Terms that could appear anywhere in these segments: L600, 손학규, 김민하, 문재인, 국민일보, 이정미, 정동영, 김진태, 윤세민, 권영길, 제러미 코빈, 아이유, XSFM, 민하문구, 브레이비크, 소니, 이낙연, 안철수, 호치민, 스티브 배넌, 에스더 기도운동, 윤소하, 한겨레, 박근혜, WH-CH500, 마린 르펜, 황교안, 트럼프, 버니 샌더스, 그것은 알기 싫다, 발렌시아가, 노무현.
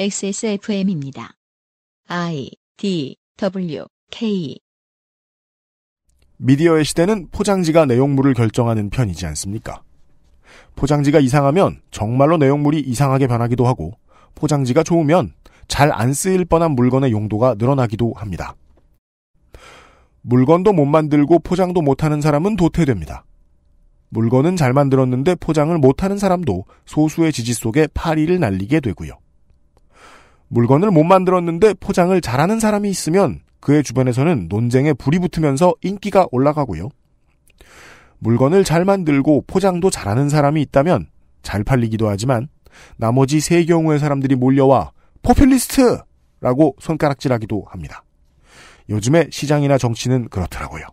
XSFM입니다. IDWK 미디어의 시대는 포장지가 내용물을 결정하는 편이지 않습니까? 포장지가 이상하면 정말로 내용물이 이상하게 변하기도 하고 포장지가 좋으면 잘 안 쓰일 뻔한 물건의 용도가 늘어나기도 합니다. 물건도 못 만들고 포장도 못하는 사람은 도태됩니다. 물건은 잘 만들었는데 포장을 못하는 사람도 소수의 지지 속에 파리를 날리게 되고요. 물건을 못 만들었는데 포장을 잘하는 사람이 있으면 그의 주변에서는 논쟁에 불이 붙으면서 인기가 올라가고요. 물건을 잘 만들고 포장도 잘하는 사람이 있다면 잘 팔리기도 하지만 나머지 세 경우의 사람들이 몰려와 포퓰리스트라고 손가락질하기도 합니다. 요즘에 시장이나 정치는 그렇더라고요.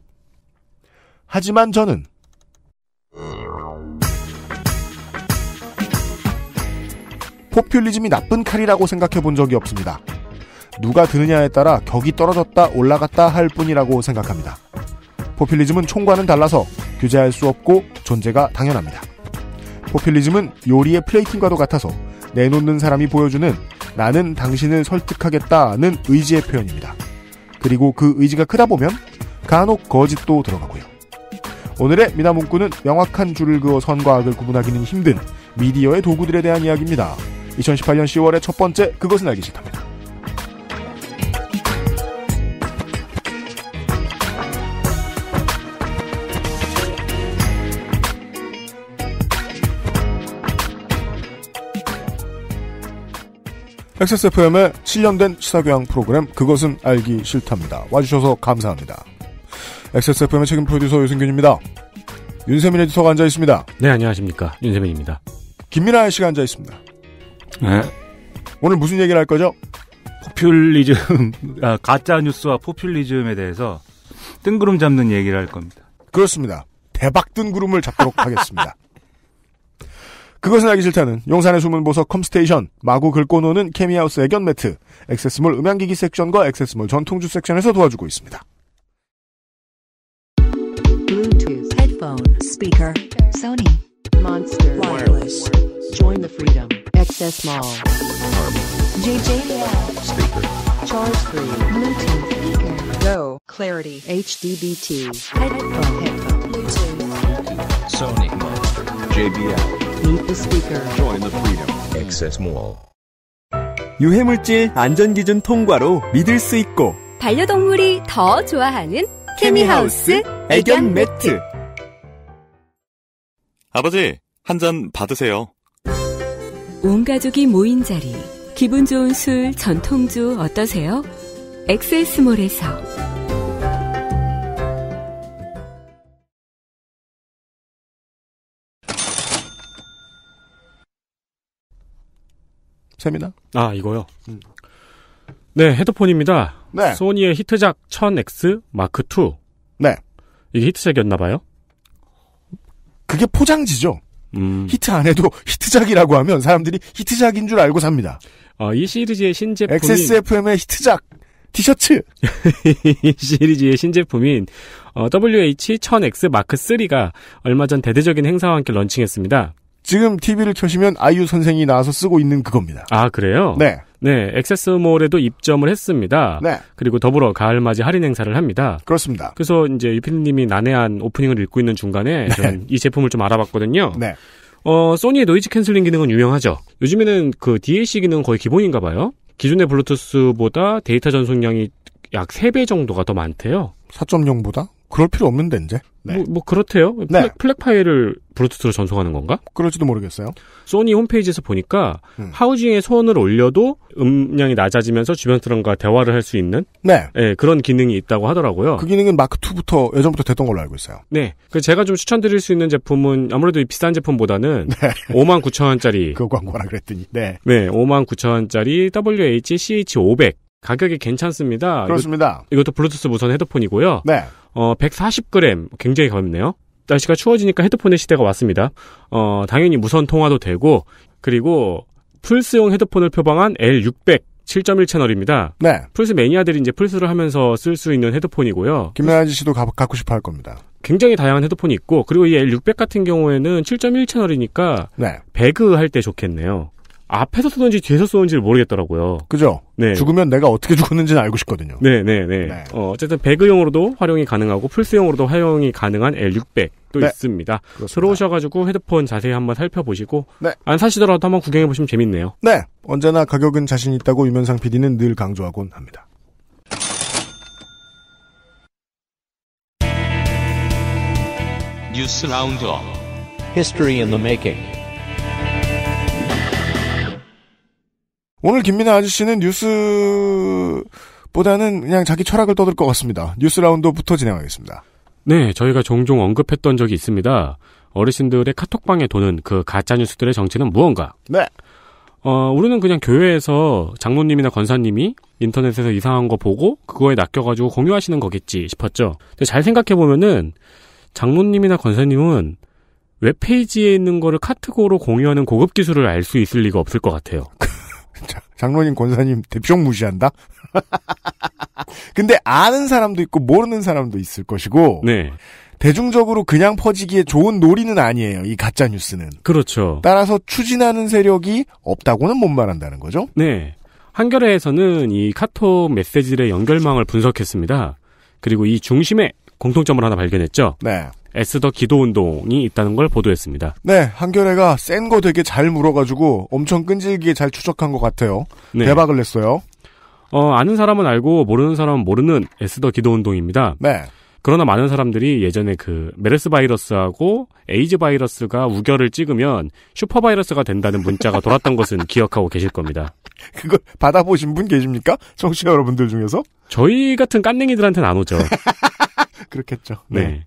하지만 저는 포퓰리즘이 나쁜 칼이라고 생각해 본 적이 없습니다. 누가 드느냐에 따라 격이 떨어졌다 올라갔다 할 뿐이라고 생각합니다. 포퓰리즘은 총과는 달라서 규제할 수 없고 존재가 당연합니다. 포퓰리즘은 요리의 플레이팅과도 같아서 내놓는 사람이 보여주는 나는 당신을 설득하겠다는 의지의 표현입니다. 그리고 그 의지가 크다 보면 간혹 거짓도 들어가고요. 오늘의 미나문구는 명확한 줄을 그어 선과 악을 구분하기는 힘든 미디어의 도구들에 대한 이야기입니다. 2018년 10월의 첫 번째 그것은 알기 싫답니다. XSFM의 7년 된 시사교양 프로그램 그것은 알기 싫답니다. 와주셔서 감사합니다. XSFM의 책임 프로듀서 유승균입니다. 윤세민 에디터가 앉아있습니다. 네, 안녕하십니까. 윤세민입니다. 김민하 씨가 앉아있습니다. 네. 오늘 무슨 얘기를 할 거죠? 포퓰리즘, 가짜뉴스와 포퓰리즘에 대해서 뜬구름 잡는 얘기를 할 겁니다. 그렇습니다. 대박 뜬구름을 잡도록 하겠습니다. 그것은 알기 싫다는 용산의 숨은 보석 컴스테이션, 마구 긁고 노는 케미하우스 애견 매트, 액세스몰 음향기기 섹션과 액세스몰 전통주 섹션에서 도와주고 있습니다. Bluetooth, headphone, speaker, Sony, Monster, Wireless, Join the Freedom, XS Mall, JJL, Speaker, Charge Free, Bluetooth, Speaker, Go, Clarity, HDBT, Headphone, Bluetooth, Sony, Monster, JBL. Meet the speaker. Join the freedom. Access Mall. 유해물질 안전기준 통과로 믿을 수 있고 반려동물이 더 좋아하는 케미하우스 애견 매트. 아버지, 한 잔 받으세요. 온 가족이 모인 자리, 기분 좋은 술, 전통주 어떠세요? XS몰에서. 세미나? 아, 이거요? 네, 헤드폰입니다. 네. 소니의 히트작 1000X 마크2. 네. 이게 히트작이었나봐요? 그게 포장지죠. 히트 안 해도 히트작이라고 하면 사람들이 히트작인 줄 알고 삽니다. 이 시리즈의 신제품이 XSFM의 히트작 티셔츠! 이 시리즈의 신제품인 WH-CH500 마크3가 얼마 전 대대적인 행사와 함께 런칭했습니다. 지금 TV를 켜시면 아이유 선생이 나와서 쓰고 있는 그겁니다. 아, 그래요? 네. 네, 액세스몰에도 입점을 했습니다. 네. 그리고 더불어 가을맞이 할인 행사를 합니다. 그렇습니다. 그래서 이제 유피님이 난해한 오프닝을 읽고 있는 중간에 네. 저는 이 제품을 좀 알아봤거든요. 네. 소니의 노이즈 캔슬링 기능은 유명하죠. 요즘에는 그 DAC 기능은 거의 기본인가 봐요. 기존의 블루투스보다 데이터 전송량이 약 3배 정도가 더 많대요. 4.0보다? 그럴 필요 없는데 이제. 네. 뭐 그렇대요. 플렉 파일을 블루투스로 전송하는 건가? 그럴지도 모르겠어요. 소니 홈페이지에서 보니까 하우징에 손을 올려도 음량이 낮아지면서 주변 사람과 대화를 할 수 있는 네. 네, 그런 기능이 있다고 하더라고요. 그 기능은 마크2부터 예전부터 됐던 걸로 알고 있어요. 네. 그 제가 좀 추천드릴 수 있는 제품은 아무래도 이 비싼 제품보다는 네. 59,000원짜리 그거 광고라 그랬더니. 네. 네, 59,000원짜리 WH-CH500. 가격이 괜찮습니다. 그렇습니다. 이것도 블루투스 무선 헤드폰이고요. 네. 140g. 굉장히 가볍네요. 날씨가 추워지니까 헤드폰의 시대가 왔습니다. 당연히 무선 통화도 되고, 그리고 플스용 헤드폰을 표방한 L600 7.1 채널입니다. 네. 플스 매니아들이 이제 플스를 하면서 쓸 수 있는 헤드폰이고요. 김나지 씨도 갖고 싶어 할 겁니다. 굉장히 다양한 헤드폰이 있고, 그리고 이 L600 같은 경우에는 7.1 채널이니까, 네. 배그 할 때 좋겠네요. 앞에서 쏘는지 뒤에서 쏘는지를 모르겠더라고요. 그죠? 네. 죽으면 내가 어떻게 죽었는지는 알고 싶거든요. 네네네. 네. 어쨌든 배그용으로도 활용이 가능하고 플스용으로도 활용이 가능한 L600도 네. 있습니다. 그렇습니다. 들어오셔가지고 헤드폰 자세히 한번 살펴보시고 네. 안 사시더라도 한번 구경해보시면 재밌네요. 네. 언제나 가격은 자신 있다고 유면상 PD는 늘 강조하곤 합니다. 뉴스 라운드업 History in the Making. 오늘 김민하 아저씨는 뉴스보다는 그냥 자기 철학을 떠들 것 같습니다. 뉴스 라운드부터 진행하겠습니다. 네, 저희가 종종 언급했던 적이 있습니다. 어르신들의 카톡방에 도는 그 가짜뉴스들의 정체는 무언가? 네. 우리는 그냥 교회에서 장로님이나 권사님이 인터넷에서 이상한 거 보고 그거에 낚여가지고 공유하시는 거겠지 싶었죠. 근데 잘 생각해보면은 장로님이나 권사님은 웹페이지에 있는 거를 카톡으로 공유하는 고급 기술을 알 수 있을 리가 없을 것 같아요. 장로님, 권사님 대충 무시한다? 근데 아는 사람도 있고 모르는 사람도 있을 것이고 네. 대중적으로 그냥 퍼지기에 좋은 놀이는 아니에요. 이 가짜뉴스는. 그렇죠. 따라서 추진하는 세력이 없다고는 못 말한다는 거죠. 네. 한겨레에서는 이 카톡 메시지의 연결망을 분석했습니다. 그리고 이 중심에 공통점을 하나 발견했죠. 네. 에스더 기도운동이 있다는 걸 보도했습니다. 네, 한겨레가 센 거 되게 잘 물어가지고 엄청 끈질기게 잘 추적한 것 같아요. 네. 대박을 냈어요. 아는 사람은 알고 모르는 사람은 모르는 에스더 기도운동입니다. 네. 그러나 많은 사람들이 예전에 그 메르스 바이러스하고 에이즈 바이러스가 우결을 찍으면 슈퍼 바이러스가 된다는 문자가 돌았던 것은 기억하고 계실 겁니다. 그걸 받아보신 분 계십니까? 청취자 여러분들 중에서? 저희 같은 깐냉이들한테는 안 오죠. 그렇겠죠. 네. 네.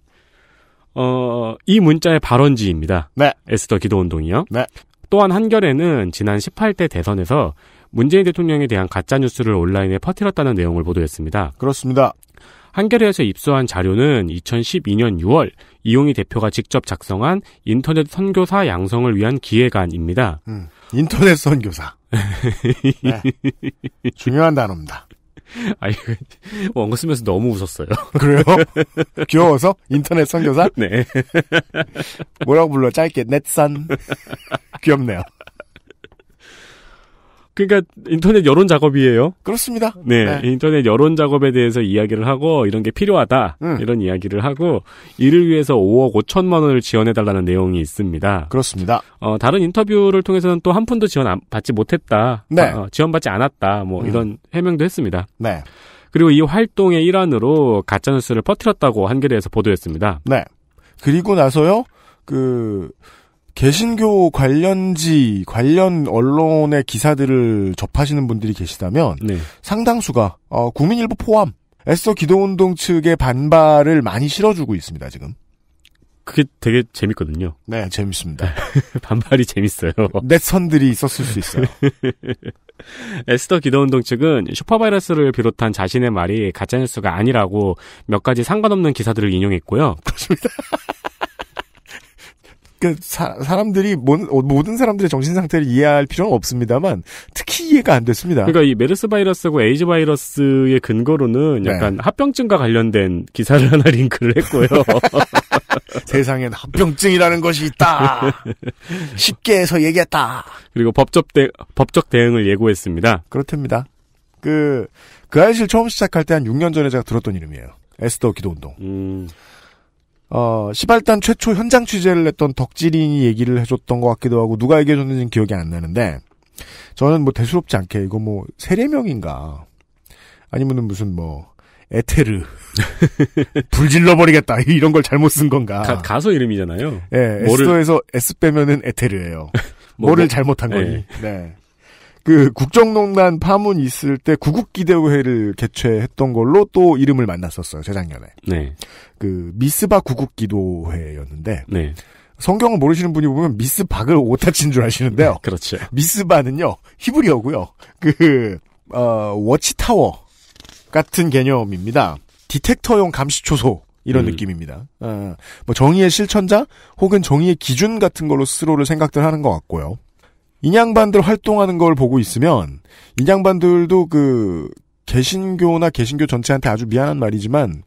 이 문자의 발원지입니다. 네. 에스더 기도운동이요. 네. 또한 한겨레는 지난 18대 대선에서 문재인 대통령에 대한 가짜뉴스를 온라인에 퍼뜨렸다는 내용을 보도했습니다. 그렇습니다. 한겨레에서 입수한 자료는 2012년 6월 이용희 대표가 직접 작성한 인터넷 선교사 양성을 위한 기획안입니다. 인터넷 선교사. 네. 중요한 단어입니다. 원고 쓰면서 너무 웃었어요. 그래요? 귀여워서? 인터넷 선교사? 네. 뭐라고 불러? 짧게 넷산. 귀엽네요. 그러니까 인터넷 여론 작업이에요. 그렇습니다. 네, 네. 인터넷 여론 작업에 대해서 이야기를 하고 이런 게 필요하다. 이런 이야기를 하고 이를 위해서 5억 5천만 원을 지원해달라는 내용이 있습니다. 그렇습니다. 다른 인터뷰를 통해서는 또 한 푼도 지원받지 못했다. 네. 지원받지 않았다. 뭐 이런 해명도 했습니다. 네. 그리고 이 활동의 일환으로 가짜뉴스를 퍼뜨렸다고 한겨레에서 보도했습니다. 네. 그리고 나서요. 개신교 관련지 관련 언론의 기사들을 접하시는 분들이 계시다면 네. 상당수가 국민일보 포함 에스더 기도운동 측의 반발을 많이 실어주고 있습니다. 지금 그게 되게 재밌거든요. 네, 재밌습니다. 반발이 재밌어요. 넷선들이 있었을 수 있어요. 에스더 기도운동 측은 슈퍼바이러스를 비롯한 자신의 말이 가짜뉴스가 아니라고 몇 가지 상관없는 기사들을 인용했고요. 그렇습니다. 사람들이 모든 사람들의 정신 상태를 이해할 필요는 없습니다만 특히 이해가 안 됐습니다. 그러니까 이 메르스 바이러스하고 에이즈 바이러스의 근거로는 약간 네. 합병증과 관련된 기사를 하나 링크를 했고요. 세상엔 합병증이라는 것이 있다. 쉽게 해서 얘기했다. 그리고 법적 대응을 예고했습니다. 그렇답니다. 그 아이실 처음 시작할 때 한 6년 전에 제가 들었던 이름이에요. 에스더 기도운동. 시발단 최초 현장 취재를 했던 덕질인이 얘기를 해줬던 것 같기도 하고 누가 얘기해줬는지는 기억이 안 나는데 저는 뭐 대수롭지 않게 이거 뭐 세례명인가 아니면은 무슨 뭐 에테르 불질러버리겠다 이런 걸 잘못 쓴 건가 가수 이름이잖아요. 예, 네, 에스더에서 S 빼면은 에테르예요. 뭐를 잘못한 거니. 네. 네. 국정농단 파문 있을 때 구국기도회를 개최했던 걸로 또 이름을 만났었어요, 재작년에. 네. 미스바 구국기도회였는데. 네. 성경을 모르시는 분이 보면 미스박을 오타 친 줄 아시는데요. 네, 그렇죠. 미스바는요, 히브리어고요. 워치타워 같은 개념입니다. 디텍터용 감시초소. 이런 느낌입니다. 뭐 정의의 실천자 혹은 정의의 기준 같은 걸로 스스로를 생각들 하는 것 같고요. 인양반들 활동하는 걸 보고 있으면 인양반들도 개신교나 개신교 전체한테 아주 미안한 말이지만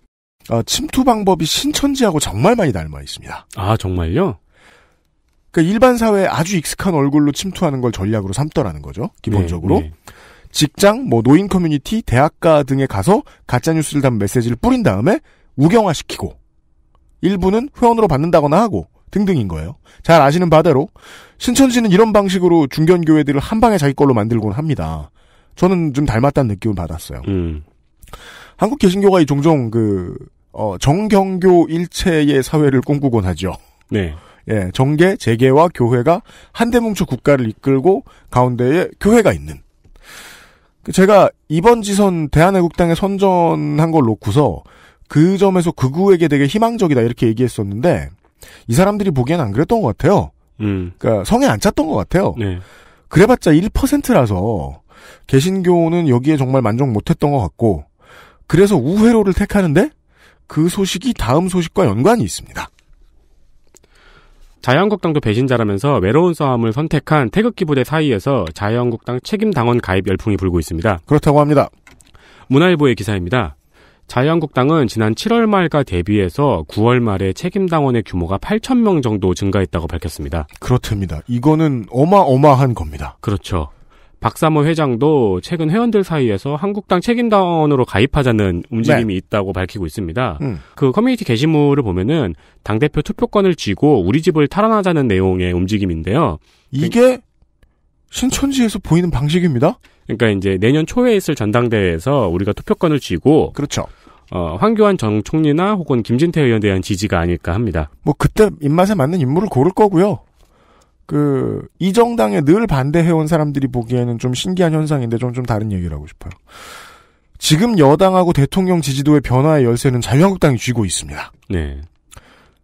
침투 방법이 신천지하고 정말 많이 닮아 있습니다. 아 정말요? 그러니까 일반 사회에 아주 익숙한 얼굴로 침투하는 걸 전략으로 삼더라는 거죠. 기본적으로. 네. 직장, 뭐 노인 커뮤니티, 대학가 등에 가서 가짜뉴스를 담은 메시지를 뿌린 다음에 우경화시키고 일부는 회원으로 받는다거나 하고 등등인 거예요. 잘 아시는 바대로 신천지는 이런 방식으로 중견교회들을 한 방에 자기 걸로 만들곤 합니다. 저는 좀 닮았다는 느낌을 받았어요. 한국 개신교가 종종 정경교 일체의 사회를 꿈꾸곤 하죠. 네. 예, 정계, 재계와 교회가 한데 뭉쳐 국가를 이끌고 가운데에 교회가 있는. 제가 이번 지선 대한애국당에 선전한 걸 놓고서 그 점에서 극우에게 되게 희망적이다 이렇게 얘기했었는데 이 사람들이 보기엔 안 그랬던 것 같아요. 그러니까 성에 안 찼던 것 같아요. 네. 그래봤자 1%라서 개신교는 여기에 정말 만족 못했던 것 같고 그래서 우회로를 택하는데 그 소식이 다음 소식과 연관이 있습니다. 자유한국당도 배신자라면서 외로운 싸움을 선택한 태극기 부대 사이에서 자유한국당 책임당원 가입 열풍이 불고 있습니다. 그렇다고 합니다. 문화일보의 기사입니다. 자유한국당은 지난 7월 말과 대비해서 9월 말에 책임당원의 규모가 8,000명 정도 증가했다고 밝혔습니다. 그렇습니다. 이거는 어마어마한 겁니다. 그렇죠. 박사모 회장도 최근 회원들 사이에서 한국당 책임당원으로 가입하자는 움직임이 네. 있다고 밝히고 있습니다. 그 커뮤니티 게시물을 보면은 당대표 투표권을 쥐고 우리 집을 탈환하자는 내용의 움직임인데요. 이게 신천지에서 보이는 방식입니다. 그러니까 이제 내년 초에 있을 전당대회에서 우리가 투표권을 쥐고 그렇죠. 황교안 전 총리나 혹은 김진태 의원에 대한 지지가 아닐까 합니다. 뭐 그때 입맛에 맞는 인물을 고를 거고요. 이 정당에 늘 반대해온 사람들이 보기에는 좀 신기한 현상인데 좀 다른 얘기를 하고 싶어요. 지금 여당하고 대통령 지지도의 변화의 열쇠는 자유한국당이 쥐고 있습니다. 네.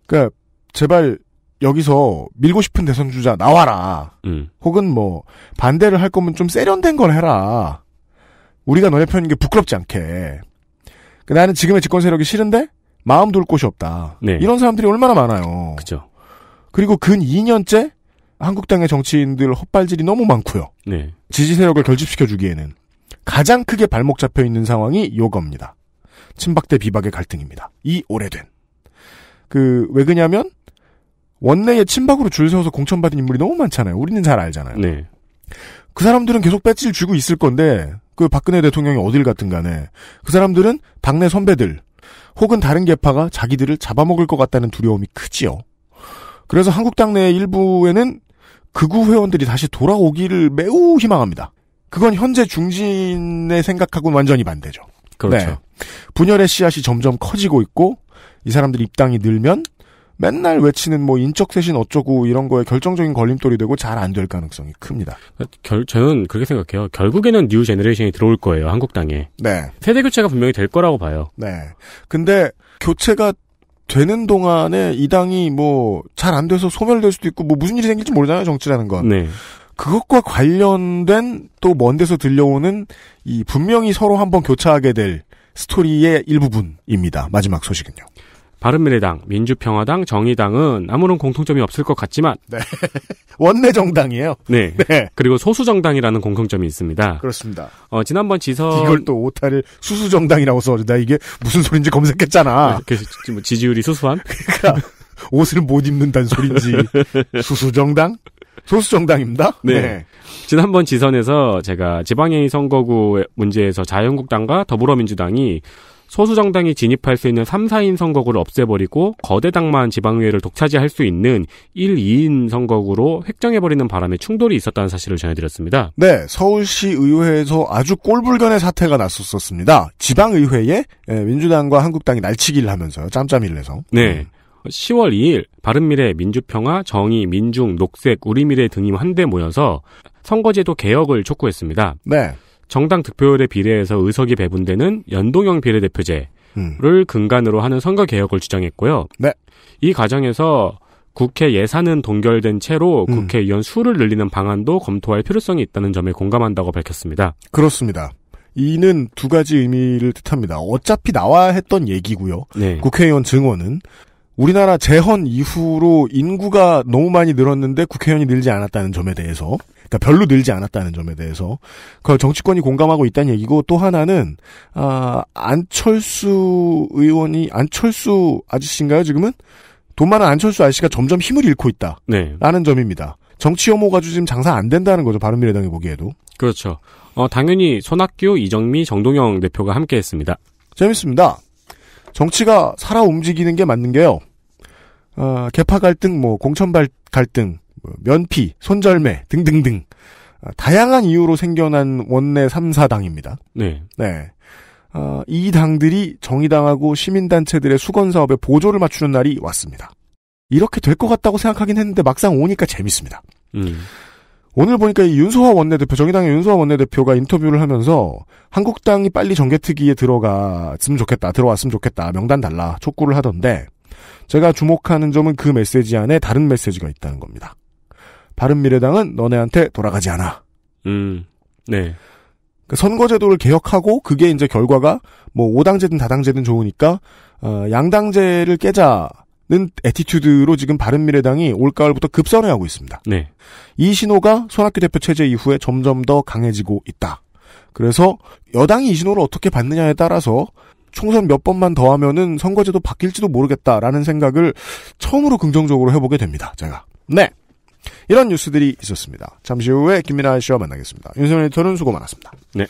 그러니까 제발 여기서 밀고 싶은 대선 주자 나와라. 혹은 뭐 반대를 할 거면 좀 세련된 걸 해라. 우리가 너네 편인 게 부끄럽지 않게. 그러니까 나는 지금의 집권 세력이 싫은데 마음 둘 곳이 없다. 네. 이런 사람들이 얼마나 많아요. 그죠. 그리고 근 2년째 한국당의 정치인들 헛발질이 너무 많고요. 네. 지지 세력을 결집시켜주기에는 가장 크게 발목 잡혀 있는 상황이 이겁니다. 친박 대 비박의 갈등입니다. 이 오래된. 왜 그러냐면 원내에 친박으로 줄 세워서 공천받은 인물이 너무 많잖아요. 우리는 잘 알잖아요. 네. 그 사람들은 계속 배지를 주고 있을 건데 박근혜 대통령이 어딜 갔든 간에 그 사람들은 당내 선배들 혹은 다른 계파가 자기들을 잡아먹을 것 같다는 두려움이 크지요. 그래서 한국당 내 일부에는 극우 회원들이 다시 돌아오기를 매우 희망합니다. 그건 현재 중진의 생각하고는 완전히 반대죠. 그렇죠. 네. 분열의 씨앗이 점점 커지고 있고 이 사람들이 입당이 늘면 맨날 외치는 인적 쇄신 어쩌고 이런 거에 결정적인 걸림돌이 되고 잘 안 될 가능성이 큽니다. 저는 그렇게 생각해요. 결국에는 뉴 제너레이션이 들어올 거예요. 한국당에. 네. 세대 교체가 분명히 될 거라고 봐요. 네. 근데 교체가 되는 동안에 이 당이 잘 안 돼서 소멸될 수도 있고 무슨 일이 생길지 모르잖아요. 정치라는 건. 네. 그것과 관련된 또 먼 데서 들려오는 이 분명히 서로 한번 교차하게 될 스토리의 일부분입니다. 마지막 소식은요. 바른미래당, 민주평화당, 정의당은 아무런 공통점이 없을 것 같지만 네. 원내 정당이에요. 네. 네. 그리고 소수 정당이라는 공통점이 있습니다. 그렇습니다. 지난번 지선 이걸 또 오타를 수수 정당이라고 써서 나 이게 무슨 소린지 검색했잖아. 그래서 지지율이 수수함? 그러니까 옷을 못 입는다는 소린지 수수 정당? 소수 정당입니다. 네. 네. 지난번 지선에서 제가 지방회의 선거구 문제에서 자유한국당과 더불어민주당이 소수정당이 진입할 수 있는 3, 4인 선거구를 없애버리고 거대당만 지방의회를 독차지할 수 있는 1, 2인 선거구로 획정해버리는 바람에 충돌이 있었다는 사실을 전해드렸습니다. 네. 서울시 의회에서 아주 꼴불견의 사태가 났었습니다. 지방의회에 민주당과 한국당이 날치기를 하면서요. 짬짬이를 해서. 네. 10월 2일 바른미래, 민주평화, 정의, 민중, 녹색, 우리미래 등이 한데 모여서 선거제도 개혁을 촉구했습니다. 네. 정당 득표율에 비례해서 의석이 배분되는 연동형 비례대표제를 근간으로 하는 선거개혁을 주장했고요. 네. 이 과정에서 국회 예산은 동결된 채로 국회의원 수를 늘리는 방안도 검토할 필요성이 있다는 점에 공감한다고 밝혔습니다. 그렇습니다. 이는 두 가지 의미를 뜻합니다. 어차피 나와 했던 얘기고요. 네. 국회의원 증원은 우리나라 재헌 이후로 인구가 너무 많이 늘었는데 국회의원이 늘지 않았다는 점에 대해서 그러니까 별로 늘지 않았다는 점에 대해서 그 정치권이 공감하고 있다는 얘기고 또 하나는 안철수 의원이 안철수 아저씨인가요 지금은? 돈 많은 안철수 아저씨가 점점 힘을 잃고 있다. 네. 라는 점입니다. 정치 혐오가 지금 장사 안 된다는 거죠. 바른미래당이 보기에도. 그렇죠. 당연히 손학규, 이정미, 정동영 대표가 함께했습니다. 재밌습니다. 정치가 살아 움직이는 게 맞는 게요. 계파 갈등, 공천 갈등, 면피, 손절매 등등등 다양한 이유로 생겨난 원내 3사당입니다. 네. 네. 이 당들이 정의당하고 시민단체들의 수건사업에 보조를 맞추는 날이 왔습니다. 이렇게 될 것 같다고 생각하긴 했는데 막상 오니까 재밌습니다. 오늘 보니까 이 윤소하 원내대표, 정의당의 윤소하 원내대표가 인터뷰를 하면서 한국당이 빨리 정개특위에 들어왔으면 좋겠다, 명단 달라 촉구를 하던데 제가 주목하는 점은 그 메시지 안에 다른 메시지가 있다는 겁니다. 바른미래당은 너네한테 돌아가지 않아. 네. 선거제도를 개혁하고 그게 이제 결과가 5당제든 다당제든 좋으니까 양당제를 깨자는 애티튜드로 지금 바른미래당이 올가을부터 급선회하고 있습니다. 네. 이 신호가 손학규 대표 체제 이후에 점점 더 강해지고 있다. 그래서 여당이 이 신호를 어떻게 받느냐에 따라서 총선 몇 번만 더 하면은 선거제도 바뀔지도 모르겠다라는 생각을 처음으로 긍정적으로 해보게 됩니다. 제가. 네. 이런 뉴스들이 있었습니다. 잠시 후에 김민하 씨와 만나겠습니다. 윤세민 에디터는 수고 많았습니다. 네.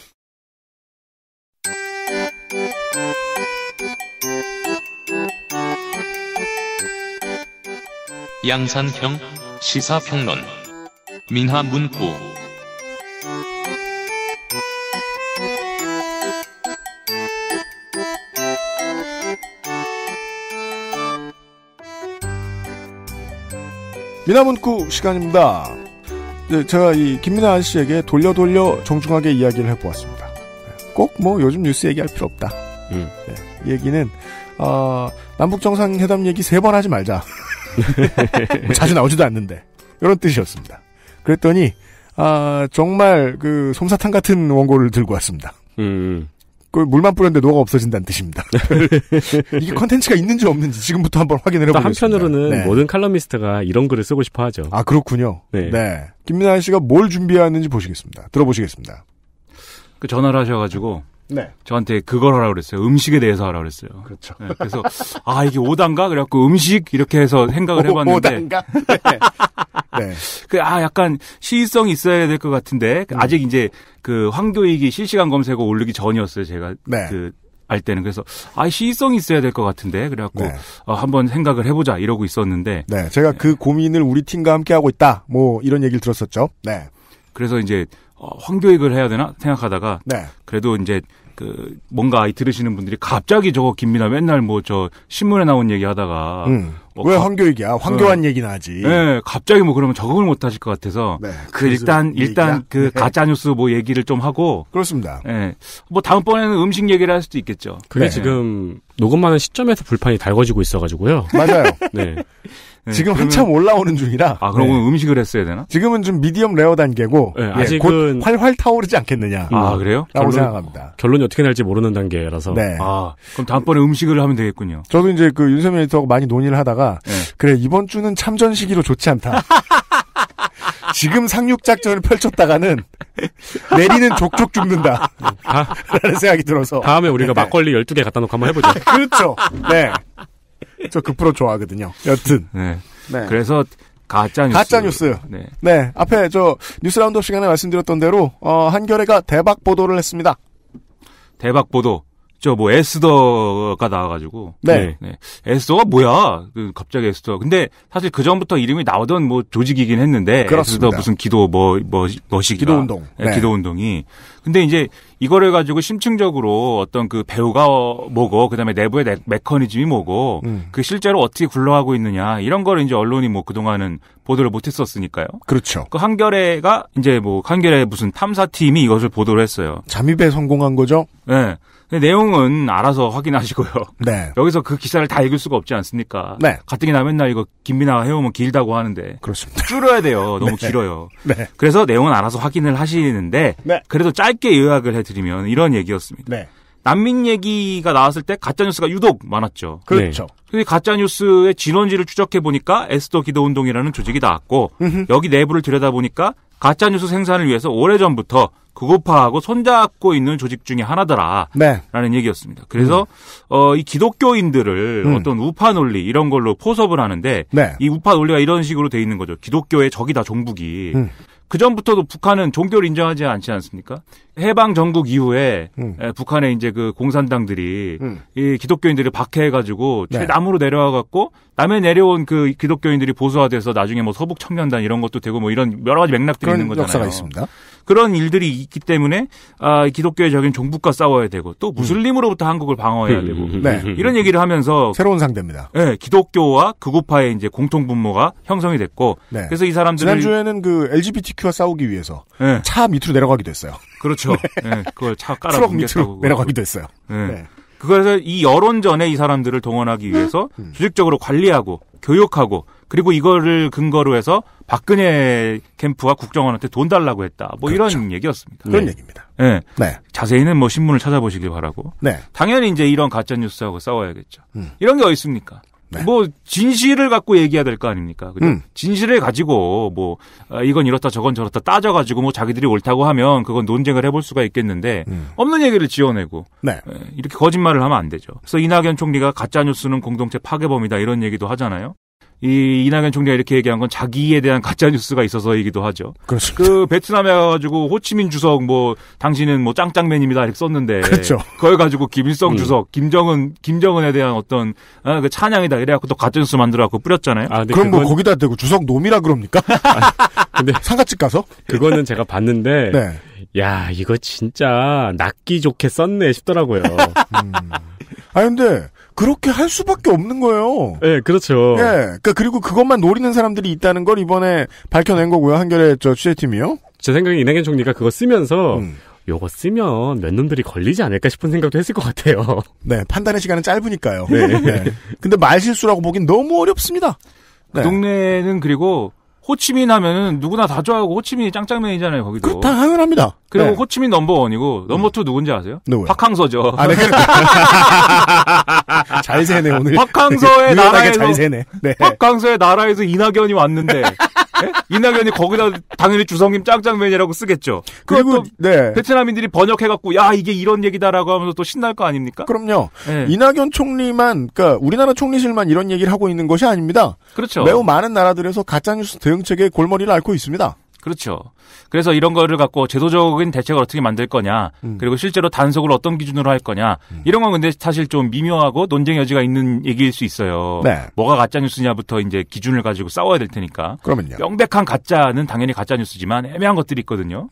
양산형 시사평론 민하문구 민하문구 시간입니다. 제가 이 김민하 씨에게 돌려 정중하게 이야기를 해보았습니다. 꼭 요즘 뉴스 얘기할 필요 없다. 네, 얘기는 남북정상회담 얘기 3번 하지 말자. 자주 나오지도 않는데 이런 뜻이었습니다. 그랬더니 정말 그 솜사탕 같은 원고를 들고 왔습니다. 그 물만 뿌렸는데 녹아 없어진다는 뜻입니다. 이게 컨텐츠가 있는지 없는지 지금부터 한번 확인을 해보겠습니다. 한편으로는 네. 모든 칼럼니스트가 이런 글을 쓰고 싶어 하죠. 아 그렇군요. 네. 네. 김민하 씨가 뭘 준비하는지 보시겠습니다. 들어보시겠습니다. 그 전화를 하셔가지고 네. 저한테 그걸 하라고 그랬어요. 음식에 대해서 하라고 그랬어요. 그렇죠. 네. 그래서 이게 5단가? 그래갖고 음식 이렇게 해서 생각을 해봤는데 5단가? 네. 네. 약간 시의성이 있어야 될 것 같은데, 아직 이제, 황교익이 실시간 검색어 올리기 전이었어요, 제가. 네. 알 때는. 그래서, 시의성이 있어야 될 것 같은데, 그래갖고, 네. 한번 생각을 해보자, 이러고 있었는데. 네. 제가 네. 그 고민을 우리 팀과 함께하고 있다, 이런 얘기를 들었었죠. 네. 그래서 이제, 황교익을 해야 되나? 생각하다가, 네. 그래도 이제, 뭔가 들으시는 분들이 갑자기 저거 김민하 맨날 신문에 나온 얘기 하다가. 왜 황교익이야? 황교안 얘기나 하지. 네, 갑자기 그러면 적응을 못 하실 것 같아서. 네. 일단 네. 가짜뉴스 얘기를 좀 하고. 그렇습니다. 네. 다음번에는 음식 얘기를 할 수도 있겠죠. 그게 네. 지금 녹음하는 시점에서 불판이 달궈지고 있어가지고요. 맞아요. 네. 네, 지금 한참 올라오는 중이라. 그러면 네. 음식을 했어야 되나? 지금은 좀 미디엄 레어 단계고. 네, 아직은. 곧 활활 타오르지 않겠느냐. 그래요? 라고 생각합니다. 결론이 어떻게 날지 모르는 단계라서. 네. 그럼 다음번에 음식을 하면 되겠군요. 저도 이제 윤세민 에디터하고 많이 논의를 하다가. 네. 그래, 이번 주는 참전 시기로 좋지 않다. 지금 상륙작전을 펼쳤다가는 내리는 족족 죽는다. 라는 생각이 들어서. 다음에 우리가 네. 막걸리 12개 갖다 놓고 한번 해보죠. 그렇죠. 네. 저 그 프로 좋아하거든요. 여튼. 네. 네. 그래서 가짜뉴스. 네. 네. 앞에 뉴스 라운드업 시간에 말씀드렸던 대로, 한겨레가 대박 보도를 했습니다. 대박 보도. 에스더가 나와가지고. 네. 네. 에스더가 뭐야? 갑자기 에스더. 근데 사실 그전부터 이름이 나오던 조직이긴 했는데. 그렇습니다. 에스더 무슨 기도 기도운동. 네. 기도운동이. 근데 이제 이거를 가지고 심층적으로 어떤 배우가 뭐고, 그 다음에 내부의 메커니즘이 뭐고, 실제로 어떻게 굴러가고 있느냐, 이런 거를 이제 언론이 그동안은 보도를 못 했었으니까요. 그렇죠. 한겨레가 이제 한겨레 무슨 탐사팀이 이것을 보도를 했어요. 잠입에 성공한 거죠? 네. 내용은 알아서 확인하시고요. 네. 여기서 그 기사를 다 읽을 수가 없지 않습니까? 네. 가뜩이나 맨날 이거 김민하 해오면 길다고 하는데. 그렇습니다. 줄여야 돼요. 너무 네. 길어요. 네. 그래서 내용은 알아서 확인을 하시는데. 네. 그래도 짧게 요약을 해드리면 이런 얘기였습니다. 네. 난민 얘기가 나왔을 때 가짜뉴스가 유독 많았죠. 그렇죠. 네. 근데 가짜뉴스의 진원지를 추적해보니까 에스더 기도운동이라는 조직이 나왔고, 여기 내부를 들여다보니까 가짜뉴스 생산을 위해서 오래전부터 극우파하고 손잡고 있는 조직 중에 하나더라. 네. 라는 얘기였습니다. 그래서 이 기독교인들을 어떤 우파 논리 이런 걸로 포섭을 하는데 네. 이 우파 논리가 이런 식으로 돼 있는 거죠. 기독교의 적이다 종북이. 그전부터도 북한은 종교를 인정하지 않지 않습니까? 해방 전국 이후에 북한의 이제 그 공산당들이 이 기독교인들을 박해해가지고 네. 최남으로 내려와갖고 남에 내려온 그 기독교인들이 보수화돼서 나중에 뭐 서북 청년단 이런 것도 되고 뭐 이런 여러 가지 맥락들이 있는 거잖아요. 역사가 있습니다. 그런 일들이 있기 때문에 아, 기독교의 적인 종북과 싸워야 되고 또 무슬림으로부터 한국을 방어해야 되고 네. 이런 얘기를 하면서 새로운 상대입니다. 네, 기독교와 극우파의 이제 공통 분모가 형성이 됐고 네. 그래서 이 사람들을 지난주에는 그 LGBTQ와 싸우기 위해서 네. 차 밑으로 내려가기도 했어요. 그렇죠. 네. 네, 그걸 차 깔아 트럭 밑으로 내려가기도 했어요. 네. 네. 그래서 이 여론전에 이 사람들을 동원하기 위해서 조직적으로 관리하고 교육하고 그리고 이거를 근거로 해서 박근혜 캠프와 국정원한테 돈 달라고 했다. 뭐 그렇죠. 이런 얘기였습니다. 그런 네. 얘기입니다. 네. 네. 자세히는 뭐 신문을 찾아보시길 바라고. 네. 당연히 이제 이런 가짜뉴스하고 싸워야겠죠. 이런 게 어디 있습니까? 네. 뭐 진실을 갖고 얘기해야 될 거 아닙니까? 그죠? 진실을 가지고 뭐 이건 이렇다 저건 저렇다 따져가지고 뭐 자기들이 옳다고 하면 그건 논쟁을 해볼 수가 있겠는데 없는 얘기를 지어내고 네. 이렇게 거짓말을 하면 안 되죠. 그래서 이낙연 총리가 가짜뉴스는 공동체 파괴범이다 이런 얘기도 하잖아요. 이 이낙연 총리가 이렇게 얘기한 건 자기에 대한 가짜 뉴스가 있어서이기도 하죠. 그렇습니다. 그 베트남에 가지고 호치민 주석 뭐 당신은 뭐 짱짱맨입니다 이렇게 썼는데 그렇죠. 그걸 가지고 김일성 주석, 김정은에 대한 어떤 그 찬양이다 이래갖고 또 가짜 뉴스 만들어갖고 뿌렸잖아요. 아, 그럼 뭐 거기다 대고 주석 놈이라 그럽니까? 근데 상가집 가서 그거는 제가 봤는데 네. 야 이거 진짜 낫기 좋게 썼네 싶더라고요. 아 근데. 그렇게 할 수밖에 없는 거예요. 예, 네, 그렇죠. 예. 그러니까 그리고 그것만 노리는 사람들이 있다는 걸 이번에 밝혀낸 거고요. 한겨레 저 취재팀이요. 제 생각에 이낙연 총리가 그거 쓰면서 요거 쓰면 몇 놈들이 걸리지 않을까 싶은 생각도 했을 것 같아요. 네, 판단의 시간은 짧으니까요. 네. 네. 근데 말실수라고 보긴 너무 어렵습니다. 그 네. 동네는 그리고 호치민 하면은 누구나 다 좋아하고 호치민이 짱짱맨이잖아요, 거기도. 그렇다, 당연합니다. 그리고 네. 호치민 넘버1이고, 넘버2 누군지 아세요? 누구요? 박항서죠. 아, 네. 잘 세네, 오늘. 박항서의 나라에서. 잘 세네. 네. 박항서의 나라에서 이낙연이 왔는데. 네? 이낙연이 거기다 당연히 주성님 짱짱맨이라고 쓰겠죠. 그리고 네. 베트남인들이 번역해갖고 야 이게 이런 얘기다라고 하면서 또 신날 거 아닙니까? 그럼요. 네. 이낙연 총리만 그러니까 우리나라 총리실만 이런 얘기를 하고 있는 것이 아닙니다. 그렇죠. 매우 많은 나라들에서 가짜뉴스 대응책의 골머리를 앓고 있습니다. 그렇죠. 그래서 이런 거를 갖고 제도적인 대책을 어떻게 만들 거냐 그리고 실제로 단속을 어떤 기준으로 할 거냐 이런 건 근데 사실 좀 미묘하고 논쟁 여지가 있는 얘기일 수 있어요. 네. 뭐가 가짜뉴스냐부터 이제 기준을 가지고 싸워야 될 테니까. 그러면요. 명백한 가짜는 당연히 가짜뉴스지만 애매한 것들이 있거든요.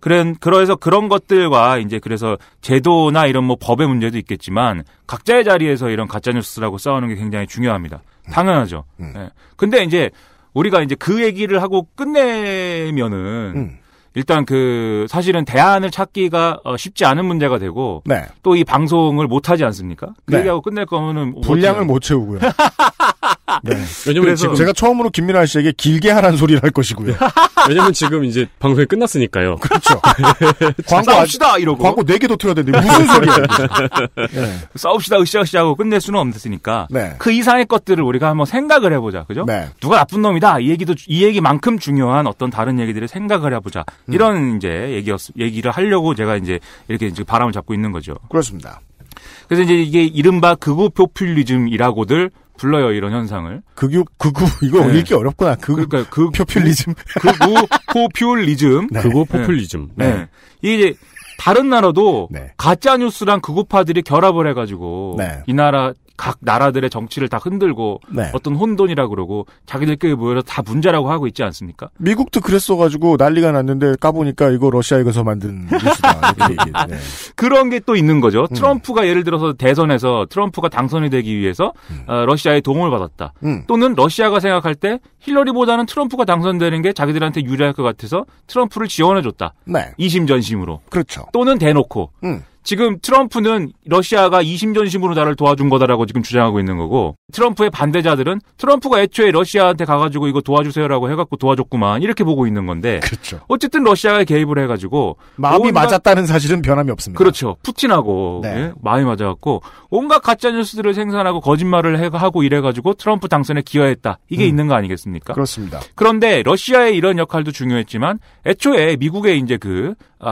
그래서 그런 것들과 이제 그래서 제도나 이런 뭐 법의 문제도 있겠지만 각자의 자리에서 이런 가짜뉴스라고 싸우는 게 굉장히 중요합니다. 당연하죠. 네. 근데 이제 우리가 이제 그 얘기를 하고 끝내면은 일단 그 사실은 대안을 찾기가 쉽지 않은 문제가 되고 네. 또 이 방송을 못 하지 않습니까? 그 네. 얘기하고 끝낼 거면은 분량을 못 채우고요. 네. 왜냐면 지금 제가 처음으로 김민하 씨에게 길게 하라는 소리를 할 것이고요. 왜냐면 지금 이제 방송이 끝났으니까요. 그렇죠. 싸웁시다 이러고 광고 4개도 틀어야 되는데 무슨 소리야. 네. 싸웁시다 으쌰으쌰 하고 끝낼 수는 없으니까 네. 그 이상의 것들을 우리가 한번 생각을 해보자. 그죠? 네. 누가 나쁜 놈이다 이 얘기도 이 얘기만큼 중요한 어떤 다른 얘기들을 생각을 해보자. 이런 이제 얘기를 하려고 제가 이제 이렇게 이제 바람을 잡고 있는 거죠. 그렇습니다. 그래서 이제 이게 이른바 극우 포퓰리즘이라고들 불러요 이런 현상을. 이거 네. 읽기 어렵구나. 그러니까 포퓰리즘. 극우 포퓰리즘. 네. 극우 포퓰리즘. 네. 네. 이게 다른 나라도 네. 가짜 뉴스랑 극우파들이 결합을 해가지고 네. 이 나라 각 나라들의 정치를 다 흔들고 네. 어떤 혼돈이라 그러고 자기들끼리 모여서 다 문제라고 하고 있지 않습니까? 미국도 그랬어가지고 난리가 났는데 까보니까 이거 러시아에서 만든 뉴스다. 이렇게 네. 그런 게 또 있는 거죠. 트럼프가 예를 들어서 대선에서 트럼프가 당선이 되기 위해서 러시아의 도움을 받았다. 또는 러시아가 생각할 때 힐러리보다는 트럼프가 당선되는 게 자기들한테 유리할 것 같아서 트럼프를 지원해줬다. 네. 이심전심으로. 그렇죠. 또는 대놓고. 지금 트럼프는 러시아가 이심전심으로 나를 도와준 거다라고 지금 주장하고 있는 거고, 트럼프의 반대자들은 트럼프가 애초에 러시아한테 가가지고 이거 도와주세요라고 해갖고 도와줬구만 이렇게 보고 있는 건데, 그렇죠. 어쨌든 러시아가 개입을 해가지고 마음이 맞았다는 사실은 변함이 없습니다. 그렇죠. 푸틴하고 네. 예? 마음이 맞아갖고 온갖 가짜뉴스들을 생산하고 거짓말을 하고 이래가지고 트럼프 당선에 기여했다. 이게 있는 거 아니겠습니까? 그렇습니다. 그런데 러시아의 이런 역할도 중요했지만 애초에 미국의 이제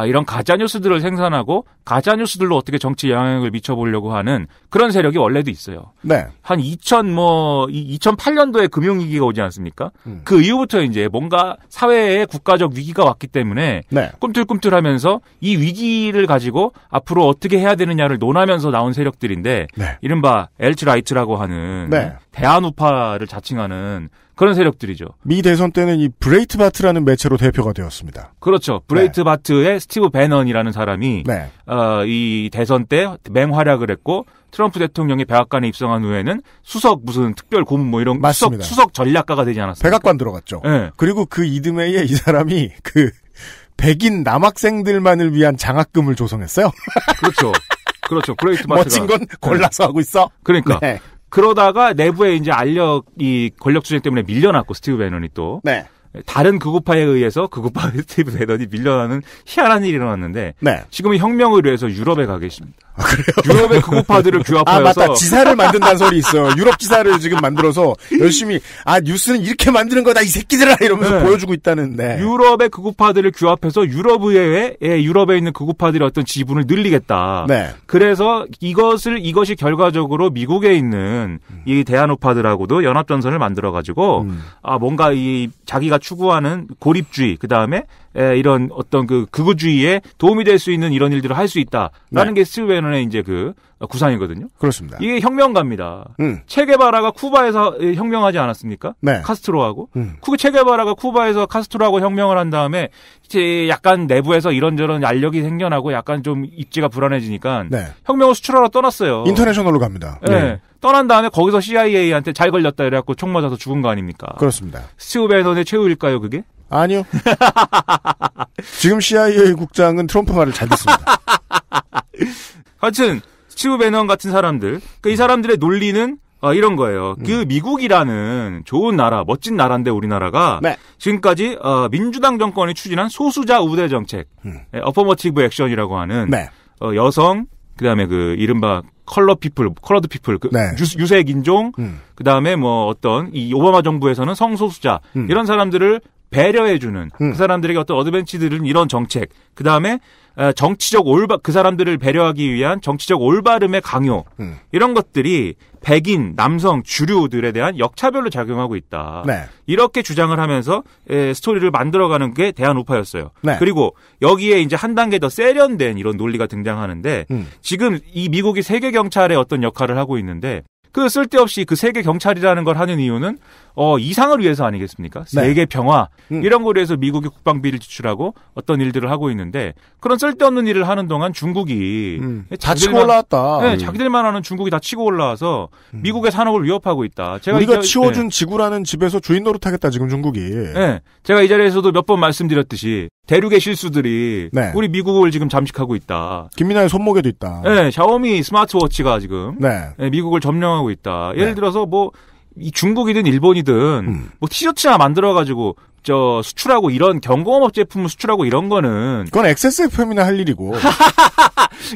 이런 가짜뉴스들을 생산하고 가짜뉴스들로 어떻게 정치 영향을 미쳐보려고 하는 그런 세력이 원래도 있어요. 네. 한 2008년도에 금융위기가 오지 않습니까? 그 이후부터 이제 뭔가 사회에 국가적 위기가 왔기 때문에 네. 꿈틀꿈틀하면서 이 위기를 가지고 앞으로 어떻게 해야 되느냐를 논하면서 나온 세력들인데 네. 이른바 엘츠라이트라고 하는 네. 대한우파를 자칭하는 그런 세력들이죠. 미 대선 때는 이 브레이트바트라는 매체로 대표가 되었습니다. 그렇죠. 브레이트바트의 네. 스티브 배넌이라는 사람이 네. 이 대선 때 맹활약을 했고 트럼프 대통령이 백악관에 입성한 후에는 수석 무슨 특별 고문 뭐 이런 수석 전략가가 되지 않았습니까? 백악관 들어갔죠. 네. 그리고 그 이듬해에 이 사람이 그 백인 남학생들만을 위한 장학금을 조성했어요. 그렇죠. 그렇죠. 브레이트바트가 멋진 건 골라서 네. 하고 있어. 그러니까. 네. 그러다가 내부에 이제 권력 투쟁 때문에 밀려났고, 스티브 배넌이 또. 네. 다른 극우파에 의해서 극우파의 스티브 배넌이 밀려나는 희한한 일이 일어났는데. 네. 지금은 혁명을 위해서 유럽에 가 계십니다. 아, 그래요? 유럽의 극우파들을 규합하여서. 아, 맞다. 지사를 만든다는 소리 있어요. 유럽 지사를 지금 만들어서 열심히, 아, 뉴스는 이렇게 만드는 거다, 이 새끼들아! 이러면서 네. 보여주고 있다는데. 유럽의 극우파들을 규합해서 유럽에 있는 극우파들의 어떤 지분을 늘리겠다. 네. 그래서 이것이 결과적으로 미국에 있는 이 대한우파들하고도 연합전선을 만들어가지고, 뭔가 이 자기가 추구하는 고립주의, 그 다음에, 이런 어떤 그 극우주의에 도움이 될 수 있는 이런 일들을 할 수 있다라는 네. 게 스티브 배넌의 이제 그 구상이거든요. 그렇습니다. 이게 혁명가입니다. 체게바라가 쿠바에서 혁명하지 않았습니까? 네. 카스트로하고 체게바라가 쿠바에서 카스트로하고 혁명을 한 다음에 이제 약간 내부에서 이런저런 알력이 생겨나고 약간 좀 입지가 불안해지니까 네. 혁명을 수출하러 떠났어요. 인터내셔널로 갑니다. 네. 네. 떠난 다음에 거기서 CIA한테 잘 걸렸다 이래갖고 총 맞아서 죽은 거 아닙니까? 그렇습니다. 스티브 배넌의 최후일까요, 그게? 아니요. 지금 CIA 국장은 트럼프 말을 잘 듣습니다. 하여튼 스티브 배넌 같은 사람들, 그러니까 이 사람들의 논리는 이런 거예요. 그 미국이라는 좋은 나라, 멋진 나라인데 우리나라가 네. 지금까지 민주당 정권이 추진한 소수자 우대 정책, 어퍼머티브 액션이라고 하는 네. 여성, 그다음에 그 이른바 컬러드 피플, 그 네. 유색 인종, 그다음에 뭐 어떤 이 오바마 정부에서는 성소수자 이런 사람들을 배려해주는 그 사람들에게 어떤 어드벤치들은 이런 정책, 그 다음에 그 사람들을 배려하기 위한 정치적 올바름의 강요 이런 것들이 백인, 남성, 주류들에 대한 역차별로 작용하고 있다. 네. 이렇게 주장을 하면서 스토리를 만들어가는 게 대한우파였어요. 네. 그리고 여기에 이제 한 단계 더 세련된 이런 논리가 등장하는데 지금 이 미국이 세계 경찰의 어떤 역할을 하고 있는데. 그 쓸데없이 그 세계 경찰이라는 걸 하는 이유는 이상을 위해서 아니겠습니까? 네. 세계 평화 이런 거를 위해서 미국이 국방비를 지출하고 어떤 일들을 하고 있는데 그런 쓸데없는 일을 하는 동안 중국이 다 치고 올라왔다. 네, 자기들만 하는 중국이 다 치고 올라와서 미국의 산업을 위협하고 있다. 우리가 치워준 네. 지구라는 집에서 주인 노릇하겠다 지금 중국이. 네, 제가 이 자리에서도 몇 번 말씀드렸듯이 대륙의 실수들이 네. 우리 미국을 지금 잠식하고 있다. 김민하의 손목에도 있다. 네, 샤오미 스마트워치가 지금 네. 네, 미국을 점령하고 있다. 예를 네. 들어서 뭐 이 중국이든 일본이든 뭐 티셔츠나 만들어가지고 수출하고 이런 경공업 제품을 수출하고 이런 거는 그건 XSFM이나 할 일이고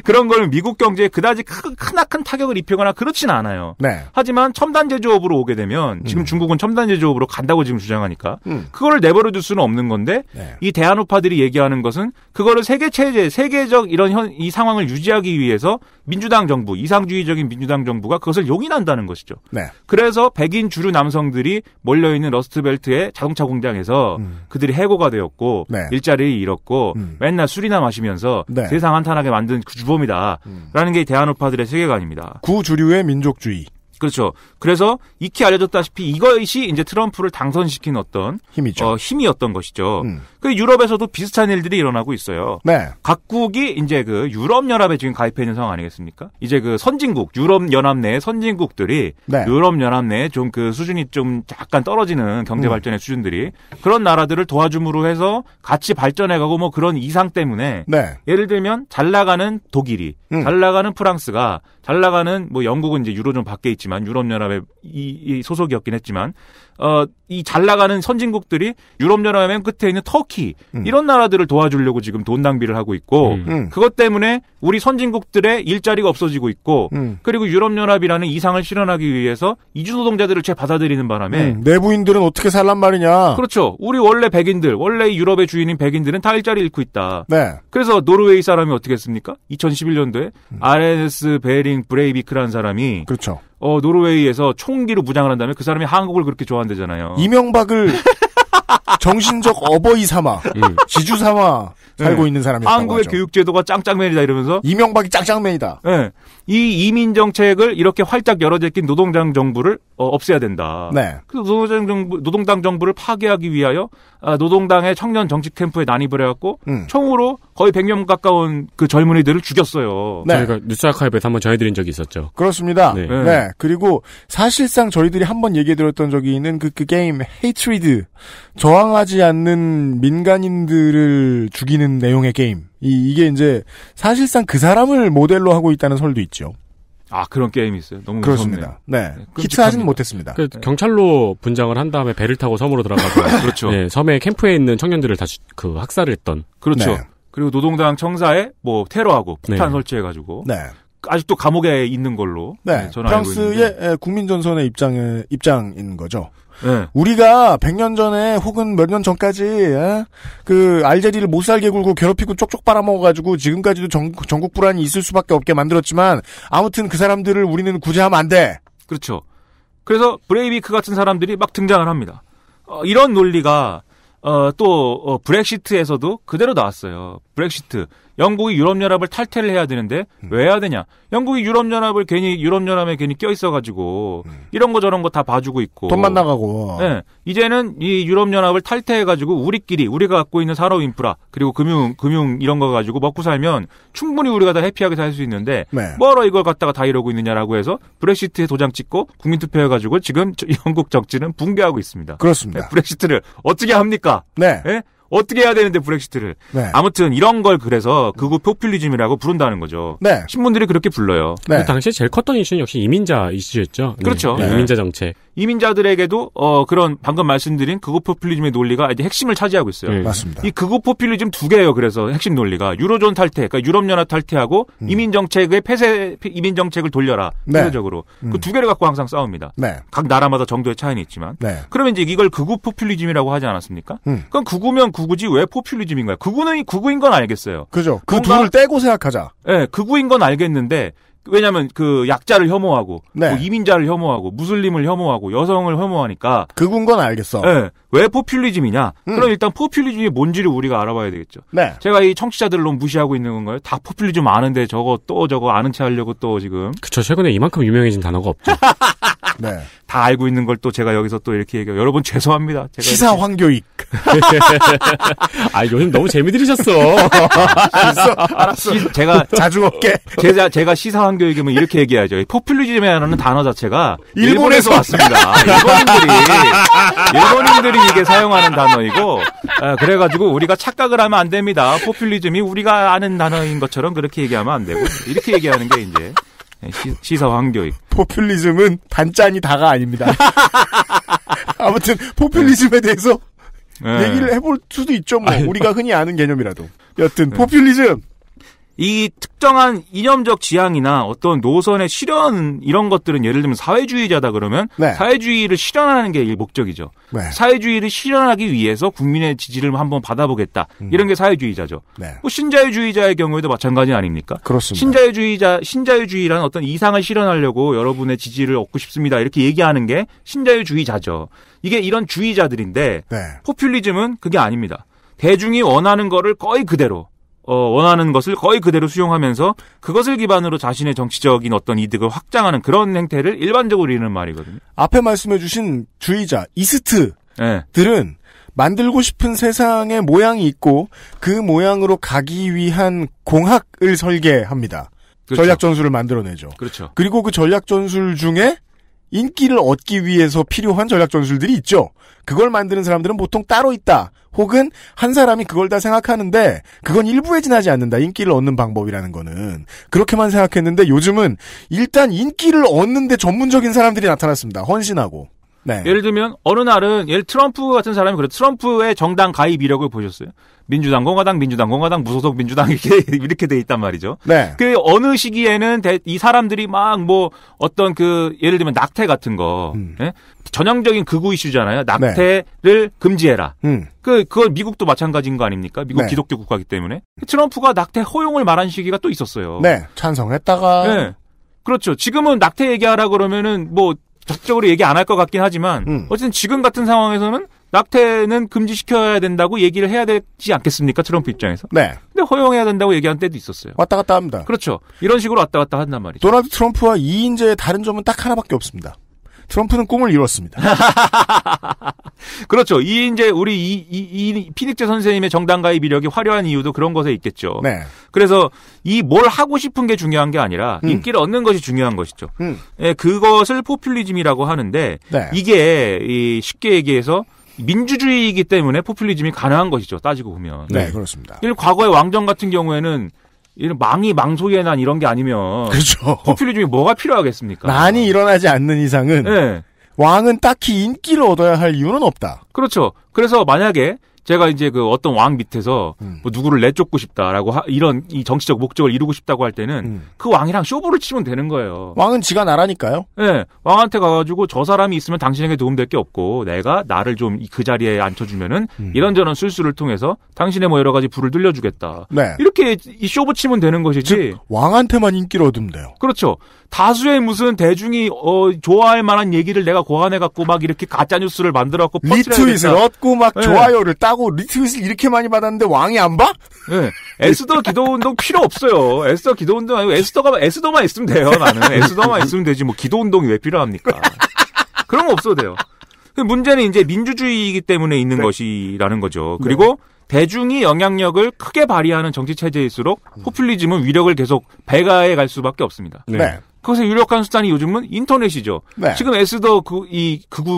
그런 걸 미국 경제에 그다지 크나큰 타격을 입히거나 그렇진 않아요. 네. 하지만 첨단 제조업으로 오게 되면 지금 중국은 첨단 제조업으로 간다고 지금 주장하니까 그거를 내버려 둘 수는 없는 건데 네. 이 대한우파들이 얘기하는 것은 그거를 세계 체제, 세계적 이런 이 상황을 유지하기 위해서 민주당 정부, 이상주의적인 민주당 정부가 그것을 용인한다는 것이죠. 네. 그래서 백인 주류 남성들이 몰려있는 러스트벨트의 자동차 공장에서 그들이 해고가 되었고 네. 일자리를 잃었고 맨날 술이나 마시면서 네. 세상 한탄하게 만든 그 주범이다라는 게 대한우파들의 세계관입니다. 구주류의 민족주의. 그렇죠. 그래서 익히 알려졌다시피 이것이 이제 트럼프를 당선시킨 어떤 힘이죠. 힘이었던 것이죠. 그 유럽에서도 비슷한 일들이 일어나고 있어요. 네. 각국이 이제 그 유럽 연합에 지금 가입해 있는 상황 아니겠습니까? 이제 그 선진국 유럽 연합 내 선진국들이 네. 유럽 연합 내 좀 그 수준이 좀 약간 떨어지는 경제 발전의 수준들이 그런 나라들을 도와줌으로 해서 같이 발전해가고 뭐 그런 이상 때문에 네. 예를 들면 잘 나가는 독일이 잘 나가는 프랑스가 잘 나가는 뭐 영국은 이제 유로존 밖에 있지만 유럽연합에 이 소속이었긴 했지만 이 잘 나가는 선진국들이 유럽연합의 맨 끝에 있는 터키 이런 나라들을 도와주려고 지금 돈 낭비를 하고 있고 그것 때문에 우리 선진국들의 일자리가 없어지고 있고 그리고 유럽연합이라는 이상을 실현하기 위해서 이주노동자들을 재받아들이는 바람에 내부인들은 어떻게 살란 말이냐. 그렇죠. 우리 원래 백인들 원래 유럽의 주인인 백인들은 다 일자리 잃고 있다. 네. 그래서 노르웨이 사람이 어떻게 했습니까? 2011년도에 RNS 베링 브레이비크라는 사람이 그렇죠. 노르웨이에서 총기로 무장을 한다면 그 사람이 한국을 그렇게 좋아한다잖아요. 이명박을 정신적 어버이 삼아, 지주 삼아 살고 있는 사람이었다고 한국의 하죠. 교육제도가 짱짱맨이다 이러면서 이명박이 짱짱맨이다. 네. 이 이민 정책을 이렇게 활짝 열어제낀 노동당 정부를 없애야 된다. 네. 그래서 노동당 정부를 파괴하기 위하여 노동당의 청년 정치 캠프에 난입을 해갖고 총으로 거의 100명 가까운 그 젊은이들을 죽였어요. 네. 저희가 뉴스 아카이브에서 한번 전해드린 적이 있었죠. 그렇습니다. 네. 네. 네. 그리고 사실상 저희들이 한번 얘기해드렸던 적이 있는 그 게임 헤이트리드 저항하지 않는 민간인들을 죽이는 내용의 게임 이게 이제 사실상 그 사람을 모델로 하고 있다는 설도 있죠. 아 그런 게임이 있어요. 너무 그렇습니다. 무섭네요. 네, 히트하지는 못했습니다. 그 경찰로 분장을 한 다음에 배를 타고 섬으로 들어가서 그렇죠. 네, 섬의 캠프에 있는 청년들을 다 그 학살했던. 그렇죠. 네. 그리고 노동당 청사에 뭐 테러하고 폭탄 네. 설치해가지고 네. 아직도 감옥에 있는 걸로. 네. 저는 프랑스의 국민전선의 입장인 거죠. 네. 우리가 100년 전에 혹은 몇 년 전까지 그 알제리를 못 살게 굴고 괴롭히고 쪽쪽 빨아먹어가지고 지금까지도 전국 불안이 있을 수밖에 없게 만들었지만 아무튼 그 사람들을 우리는 구제하면 안 돼. 그렇죠. 그래서 브레이비크 같은 사람들이 막 등장을 합니다. 이런 논리가 또 브렉시트에서도 그대로 나왔어요. 브렉시트. 영국이 유럽연합을 탈퇴를 해야 되는데 왜 해야 되냐? 영국이 유럽연합을 괜히 유럽연합에 괜히 껴 있어가지고 이런 거 저런 거 다 봐주고 있고 돈만 나가고. 네, 이제는 이 유럽연합을 탈퇴해가지고 우리끼리 우리가 갖고 있는 산업 인프라 그리고 금융 이런 거 가지고 먹고 살면 충분히 우리가 다 해피하게 살 수 있는데 네. 뭐로 이걸 갖다가 다 이러고 있느냐라고 해서 브렉시트에 도장 찍고 국민투표해가지고 지금 영국 정치는 붕괴하고 있습니다. 그렇습니다. 네, 브렉시트를 어떻게 합니까? 네. 네? 어떻게 해야 되는데 브렉시트를. 네. 아무튼 이런 걸 그래서 극우 포퓰리즘이라고 부른다는 거죠. 네. 신문들이 그렇게 불러요. 네. 그 당시에 제일 컸던 이슈는 역시 이민자 이슈였죠. 그렇죠. 네. 네. 이민자 정책. 이민자들에게도 그런 방금 말씀드린 극우 포퓰리즘의 논리가 이제 핵심을 차지하고 있어요. 네. 맞습니다. 이 극우 포퓰리즘 두 개예요. 그래서 핵심 논리가 유로존 탈퇴, 그러니까 유럽연합 탈퇴하고 이민 정책의 폐쇄, 이민 정책을 돌려라. 폐쇄적으로. 네. 그 두 개를 갖고 항상 싸웁니다. 네. 각 나라마다 정도의 차이는 있지만. 네. 그러면 이제 이걸 극우 포퓰리즘이라고 하지 않았습니까? 그럼 극우면 극우지 왜 포퓰리즘인가요? 극우는 극우인 건 알겠어요. 그죠. 그 둘을 떼고 생각하자. 네, 극우인 건 알겠는데. 왜냐면 그 약자를 혐오하고 네. 뭐 이민자를 혐오하고 무슬림을 혐오하고 여성을 혐오하니까 그군 건 알겠어. 네. 왜 포퓰리즘이냐? 그럼 일단 포퓰리즘이 뭔지를 우리가 알아봐야 되겠죠. 네. 제가 이 청취자들을 너무 무시하고 있는 건가요? 다 포퓰리즘 아는데 저거 아는 체 하려고 또 지금. 그쵸. 최근에 이만큼 유명해진 단어가 없죠. 네. 다 알고 있는 걸 또 제가 여기서 또 이렇게 얘기해요. 여러분 죄송합니다. 제가 시사 이렇게... 황교익. 아 요즘 너무 재미 들으셨어. 알았어. 제가 자주 올게. 제가 시사 황교익이면 이렇게 얘기하죠. 포퓰리즘이라는 단어 자체가 일본에서 왔습니다. 일본인들이 이게 사용하는 단어이고 그래가지고 우리가 착각을 하면 안 됩니다. 포퓰리즘이 우리가 아는 단어인 것처럼 그렇게 얘기하면 안 되고 이렇게 얘기하는 게 이제. 시사 황교익. 포퓰리즘은 단짠이 다가 아닙니다. 아무튼 포퓰리즘에 대해서 네. 얘기를 해볼 수도 있죠. 뭐 아니, 우리가 흔히 아는 개념이라도. 여튼 네. 포퓰리즘. 이 특정한 이념적 지향이나 어떤 노선의 실현 이런 것들은 예를 들면 사회주의자다 그러면 네. 사회주의를 실현하는 게 목적이죠. 네. 사회주의를 실현하기 위해서 국민의 지지를 한번 받아보겠다. 이런 게 사회주의자죠. 네. 뭐 신자유주의자의 경우에도 마찬가지 아닙니까? 그렇습니다. 신자유주의라는 어떤 이상을 실현하려고 여러분의 지지를 얻고 싶습니다. 이렇게 얘기하는 게 신자유주의자죠. 이게 이런 주의자들인데 네. 포퓰리즘은 그게 아닙니다. 대중이 원하는 거를 거의 그대로 원하는 것을 거의 그대로 수용하면서 그것을 기반으로 자신의 정치적인 어떤 이득을 확장하는 그런 행태를 일반적으로 이르는 말이거든요. 앞에 말씀해 주신 주의자, 이스트들은 네. 만들고 싶은 세상의 모양이 있고 그 모양으로 가기 위한 공학을 설계합니다. 그렇죠. 전략전술을 만들어내죠. 그렇죠. 그리고 그 전략전술 중에 인기를 얻기 위해서 필요한 전략전술들이 있죠. 그걸 만드는 사람들은 보통 따로 있다. 혹은 한 사람이 그걸 다 생각하는데 그건 일부에 지나지 않는다. 인기를 얻는 방법이라는 거는. 그렇게만 생각했는데 요즘은 일단 인기를 얻는데 전문적인 사람들이 나타났습니다. 헌신하고. 네. 예를 들면 어느 날은 트럼프 같은 사람이 그래도 트럼프의 정당 가입 이력을 보셨어요. 민주당, 공화당, 민주당, 공화당, 무소속 민주당 이렇게 돼 있단 말이죠. 네. 그 어느 시기에는 이 사람들이 막 뭐 어떤 그 예를 들면 낙태 같은 거 예? 전형적인 극우 이슈잖아요. 낙태를 네. 금지해라. 그걸 미국도 마찬가지인 거 아닙니까? 미국 네. 기독교 국가이기 때문에 트럼프가 낙태 허용을 말한 시기가 또 있었어요. 네, 찬성했다가 네. 그렇죠. 지금은 낙태 얘기하라 그러면은 뭐 적극적으로 얘기 안 할 것 같긴 하지만 어쨌든 지금 같은 상황에서는 낙태는 금지시켜야 된다고 얘기를 해야 되지 않겠습니까? 트럼프 입장에서. 네. 근데 허용해야 된다고 얘기한 때도 있었어요. 왔다 갔다 합니다. 그렇죠. 이런 식으로 왔다 갔다 한단 말이죠. 도널드 트럼프와 이 인재의 다른 점은 딱 하나밖에 없습니다. 트럼프는 꿈을 이뤘습니다. 그렇죠. 이 이제 우리 이 피닉재 선생님의 정당 가입 이력이 화려한 이유도 그런 것에 있겠죠. 네. 그래서 이 뭘 하고 싶은 게 중요한 게 아니라 인기를 얻는 것이 중요한 것이죠. 예, 그것을 포퓰리즘이라고 하는데 네. 이게 쉽게 얘기해서 민주주의이기 때문에 포퓰리즘이 가능한 것이죠. 따지고 보면. 네, 그렇습니다. 과거의 왕정 같은 경우에는 이런 망이 망소에 난 이런 게 아니면. 그렇죠. 포퓰리즘이 뭐가 필요하겠습니까? 난이 일어나지 않는 이상은. 네. 왕은 딱히 인기를 얻어야 할 이유는 없다. 그렇죠. 그래서 만약에 제가 이제 그 어떤 왕 밑에서 뭐 누구를 내쫓고 싶다라고 이런 이 정치적 목적을 이루고 싶다고 할 때는 그 왕이랑 쇼부를 치면 되는 거예요. 왕은 지가 나라니까요. 네. 왕한테 가가지고 저 사람이 있으면 당신에게 도움될 게 없고 내가 나를 좀 그 자리에 앉혀주면은 이런저런 술수를 통해서 당신의 뭐 여러 가지 부를 들려주겠다. 네. 이렇게 이 쇼부 치면 되는 것이지. 즉, 왕한테만 인기를 얻으면 돼요. 그렇죠. 다수의 무슨 대중이 좋아할 만한 얘기를 내가 고안해갖고 막 이렇게 가짜 뉴스를 만들어갖고 리트윗을 얻고 막 네. 좋아요를 따. 리트윗을 이렇게 많이 받았는데 왕이 안 봐? 네. 에스더 기도운동 필요 없어요. 에스더 기도운동 아니고 에스더만 있으면 돼요. 나는 에스더만 있으면 되지 뭐 기도운동이 왜 필요합니까? 그런 거 없어도 돼요. 문제는 이제 민주주의이기 때문에 있는 네. 것이라는 거죠. 그리고 네. 대중이 영향력을 크게 발휘하는 정치 체제일수록 포퓰리즘은 위력을 계속 배가해 갈 수밖에 없습니다. 네. 그것의 유력한 수단이 요즘은 인터넷이죠. 네. 지금 에스더 극우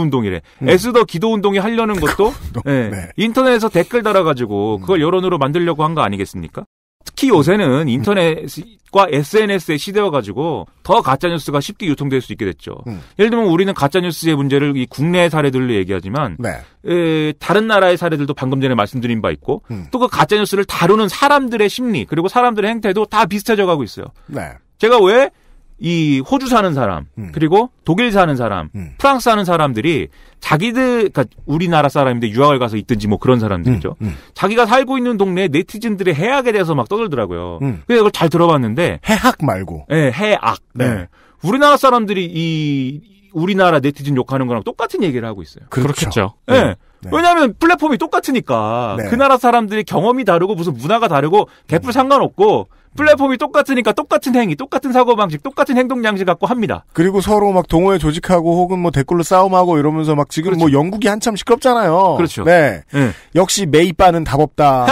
운동이래. 에스더 기도 운동이 하려는 것도 네. 네. 인터넷에서 댓글 달아가지고 그걸 여론으로 만들려고 한 거 아니겠습니까? 특히 요새는 인터넷과 SNS의 시대여가지고 더 가짜뉴스가 쉽게 유통될 수 있게 됐죠. 예를 들면 우리는 가짜뉴스의 문제를 이 국내의 사례들로 얘기하지만 네. 다른 나라의 사례들도 방금 전에 말씀드린 바 있고 또 그 가짜뉴스를 다루는 사람들의 심리 그리고 사람들의 행태도 다 비슷해져가고 있어요. 네. 제가 왜 이 호주 사는 사람 그리고 독일 사는 사람 프랑스 사는 사람들이 자기들 그러니까 우리나라 사람인데 유학을 가서 있든지 뭐 그런 사람들이죠. 자기가 살고 있는 동네 네티즌들의 해악에 대해서 막 떠들더라고요. 그래서 그걸 잘 들어봤는데 해악 말고 네, 해악. 네. 네. 우리나라 사람들이 이 우리나라 네티즌 욕하는 거랑 똑같은 얘기를 하고 있어요. 그렇겠죠. 네. 네. 네. 왜냐하면 플랫폼이 똑같으니까 네. 그 나라 사람들의 경험이 다르고 무슨 문화가 다르고 개뿔 상관없고 플랫폼이 똑같으니까 똑같은 행위, 똑같은 사고방식, 똑같은 행동양식 갖고 합니다. 그리고 서로 막 동호회 조직하고 혹은 뭐 댓글로 싸움하고 이러면서 막 지금 그렇죠. 뭐 영국이 한참 시끄럽잖아요. 그렇죠. 네. 네. 역시 메이빠는 답 없다.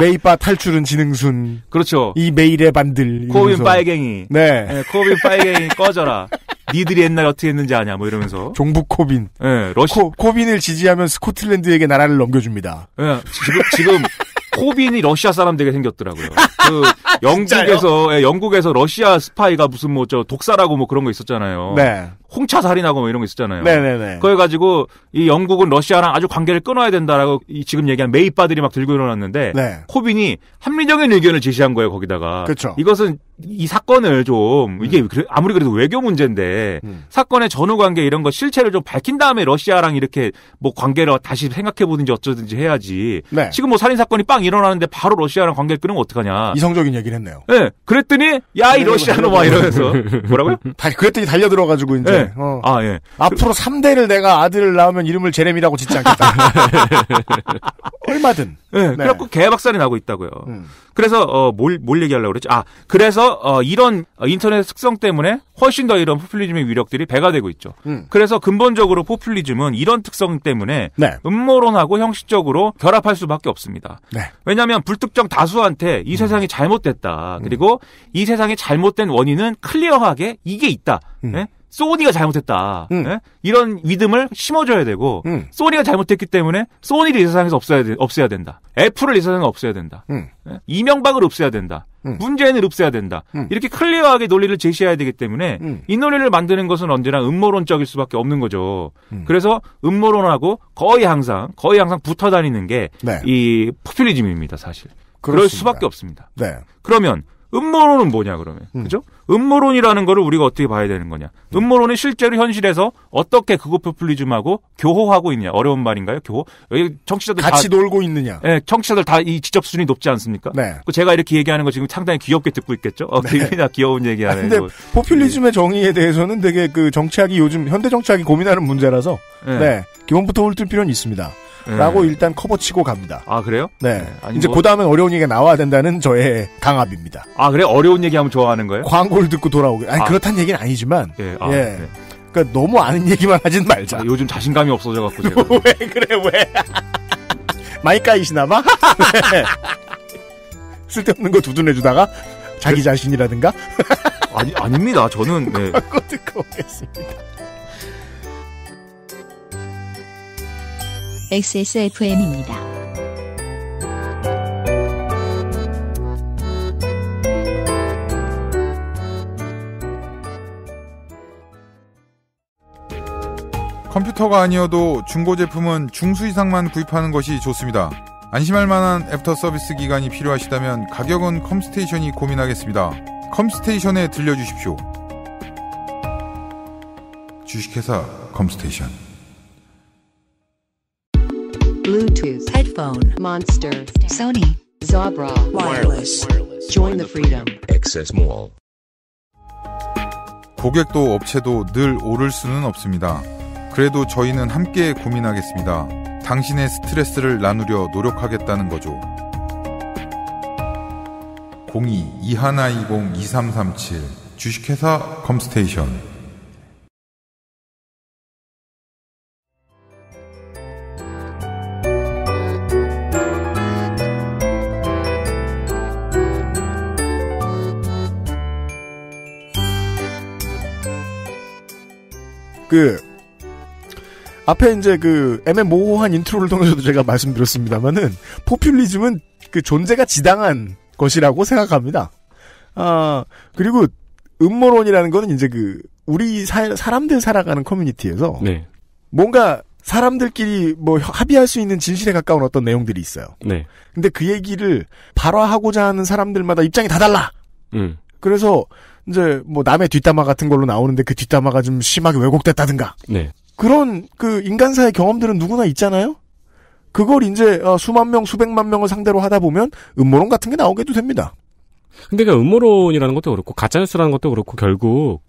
메이빠 탈출은 지능순. 그렇죠. 이 메일의 반들. 코빈 빨갱이. 네. 네. 코빈 빨갱이 꺼져라. 니들이 옛날 어떻게 했는지 아냐 뭐 이러면서. 종북 코빈. 네. 코빈을 지지하면 스코틀랜드에게 나라를 넘겨줍니다. 네. 지금. 코빈이 러시아 사람 되게 생겼더라고요. 그 영국에서 예, 영국에서 러시아 스파이가 무슨 뭐 저 독사라고 뭐 그런 거 있었잖아요. 네. 홍차 살인하고 뭐 이런 거 있었잖아요. 네네네. 그래 가지고 이 영국은 러시아랑 아주 관계를 끊어야 된다라고 이 지금 얘기한 메이빠들이 막 들고 일어났는데 네. 코빈이 합리적인 의견을 제시한 거예요. 거기다가 그쵸. 이것은 이 사건을 좀 이게 아무리 그래도 외교 문제인데 사건의 전후 관계 이런 거 실체를 좀 밝힌 다음에 러시아랑 이렇게 뭐 관계를 다시 생각해 보든지 어쩌든지 해야지. 네. 지금 뭐 살인 사건이 빵 일어나는데 바로 러시아랑 관계를 끊으면 어떡하냐. 이성적인 얘기를 했네요. 네. 그랬더니 야 이 러시아는 막 이러면서 뭐라고요? 그랬더니 달려들어가지고 이제. 네. 네. 아, 예. 앞으로 3대를 내가 아들을 낳으면 이름을 제레미라고 짓지 않겠다. 얼마든. 네. 네. 그래갖고 개박살이 나고 있다고요. 그래서, 뭘 얘기하려고 그랬지? 아, 그래서, 이런 인터넷 특성 때문에 훨씬 더 이런 포퓰리즘의 위력들이 배가 되고 있죠. 그래서 근본적으로 포퓰리즘은 이런 특성 때문에 네. 음모론하고 형식적으로 결합할 수밖에 없습니다. 네. 왜냐하면 불특정 다수한테 이 세상이 잘못됐다. 그리고 이 세상이 잘못된 원인은 클리어하게 이게 있다. 네? 소니가 잘못했다. 네? 이런 믿음을 심어줘야 되고 소니가 잘못했기 때문에 소니를 이 세상에서 없애야 된다. 애플을 이 세상에서 없애야 된다. 네? 이명박을 없애야 된다. 문재인을 없애야 된다. 이렇게 클리어하게 논리를 제시해야 되기 때문에 이 논리를 만드는 것은 언제나 음모론적일 수밖에 없는 거죠. 그래서 음모론하고 거의 항상 붙어 다니는 게 이 포퓰리즘입니다, 사실. 그럴 수밖에 없습니다. 네. 그러면 음모론은 뭐냐 그러면 그죠? 음모론이라는 거를 우리가 어떻게 봐야 되는 거냐? 음모론이 실제로 현실에서 어떻게 그거 포퓰리즘하고 교호하고 있냐? 어려운 말인가요? 교호? 여기 청취자들 같이 다, 놀고 있느냐? 네, 청취자들 다 이 지적 수준이 높지 않습니까? 네. 제가 이렇게 얘기하는 거 지금 상당히 귀엽게 듣고 있겠죠? 김민하 귀여운 얘기하는. 근데 포퓰리즘의 정의에 대해서는 되게 그 정치학이 요즘 현대 정치학이 고민하는 문제라서 네, 기본부터 훑을 필요는 있습니다. 라고 일단 커버치고 갑니다. 아 그래요? 네. 아니, 이제 그 다음엔 어려운 얘기가 나와야 된다는 저의 강압입니다. 아 그래? 어려운 얘기하면 좋아하는 거예요? 광고를 듣고 돌아오게. 아니 그렇다는 얘기는 아니지만. 예. 아, 예. 네. 그러니까 너무 아는 얘기만 하진 말자. 아, 요즘 자신감이 없어져 갖고 제가. 왜 그래 왜? 많이 까이시나 봐. 네. 쓸데없는 거 두둔해주다가 자기 네. 자신이라든가. 아니 아닙니다. 저는. 네. 광고 듣고 오겠습니다. XSFM입니다. 컴퓨터가 아니어도 중고 제품은 중수 이상만 구입하는 것이 좋습니다. 안심할 만한 애프터 서비스 기간이 필요하시다면 가격은 컴스테이션이 고민하겠습니다. 컴스테이션에 들려주십시오. 주식회사 컴스테이션. Bluetooth, headphone, monster, Sony, Zabra, wireless. Join the freedom. Access Mall. 고객도 업체도 늘 오를 수는 없습니다. 그래도 저희는 함께 고민하겠습니다. 당신의 스트레스를 나누려 노력하겠다는 거죠. 02-2120-2337 주식회사 컴스테이션. 앞에 이제 애매모호한 인트로를 통해서도 제가 말씀드렸습니다만은, 포퓰리즘은 존재가 지당한 것이라고 생각합니다. 아, 그리고 음모론이라는 거는 이제 우리 사람들 살아가는 커뮤니티에서, 네. 뭔가 사람들끼리 합의할 수 있는 진실에 가까운 어떤 내용들이 있어요. 네. 근데 그 얘기를 발화하고자 하는 사람들마다 입장이 다 달라! 그래서, 이제, 남의 뒷담화 같은 걸로 나오는데 그 뒷담화가 좀 심하게 왜곡됐다든가. 네. 그런, 인간사의 경험들은 누구나 있잖아요? 그걸 이제, 수만 명, 수백만 명을 상대로 하다 보면 음모론 같은 게 나오게도 됩니다. 근데 음모론이라는 것도 그렇고, 가짜뉴스라는 것도 그렇고, 결국,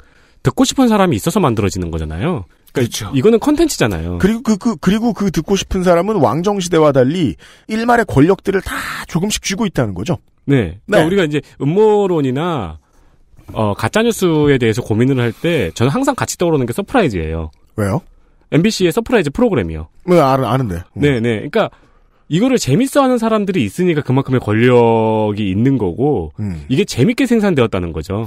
듣고 싶은 사람이 있어서 만들어지는 거잖아요. 그렇죠. 이거는 컨텐츠잖아요. 그리고 그리고 듣고 싶은 사람은 왕정시대와 달리 일말의 권력들을 다 조금씩 쥐고 있다는 거죠. 네. 그러니까 네. 우리가 이제 음모론이나, 가짜뉴스에 대해서 고민을 할 때, 저는 항상 같이 떠오르는 게 서프라이즈예요. 왜요? MBC의 서프라이즈 프로그램이요. 네, 아는데. 네네. 그러니까, 이거를 재밌어 하는 사람들이 있으니까 그만큼의 권력이 있는 거고, 이게 재밌게 생산되었다는 거죠.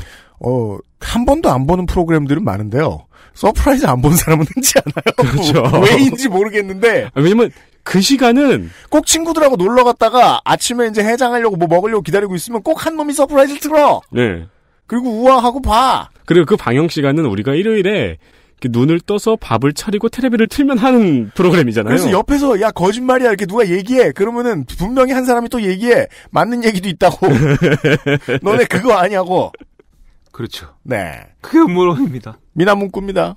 한 번도 안 보는 프로그램들은 많은데요. 서프라이즈 안 본 사람은 흔치 않아요. 그렇죠. 왜인지 모르겠는데. 왜냐면, 그 시간은 꼭 친구들하고 놀러 갔다가 아침에 이제 해장하려고 먹으려고 기다리고 있으면 꼭 한 놈이 서프라이즈 틀어. 네. 그리고 우아하고 봐. 그리고 그 방영 시간은 우리가 일요일에 눈을 떠서 밥을 차리고 텔레비를 틀면 하는 프로그램이잖아요. 그래서 옆에서 야 거짓말이야 이렇게 누가 얘기해. 그러면은 분명히 한 사람이 또 얘기해. 맞는 얘기도 있다고. 너네 그거 아니냐고. 그렇죠. 네. 그게 음모론입니다. 민하문구입니다.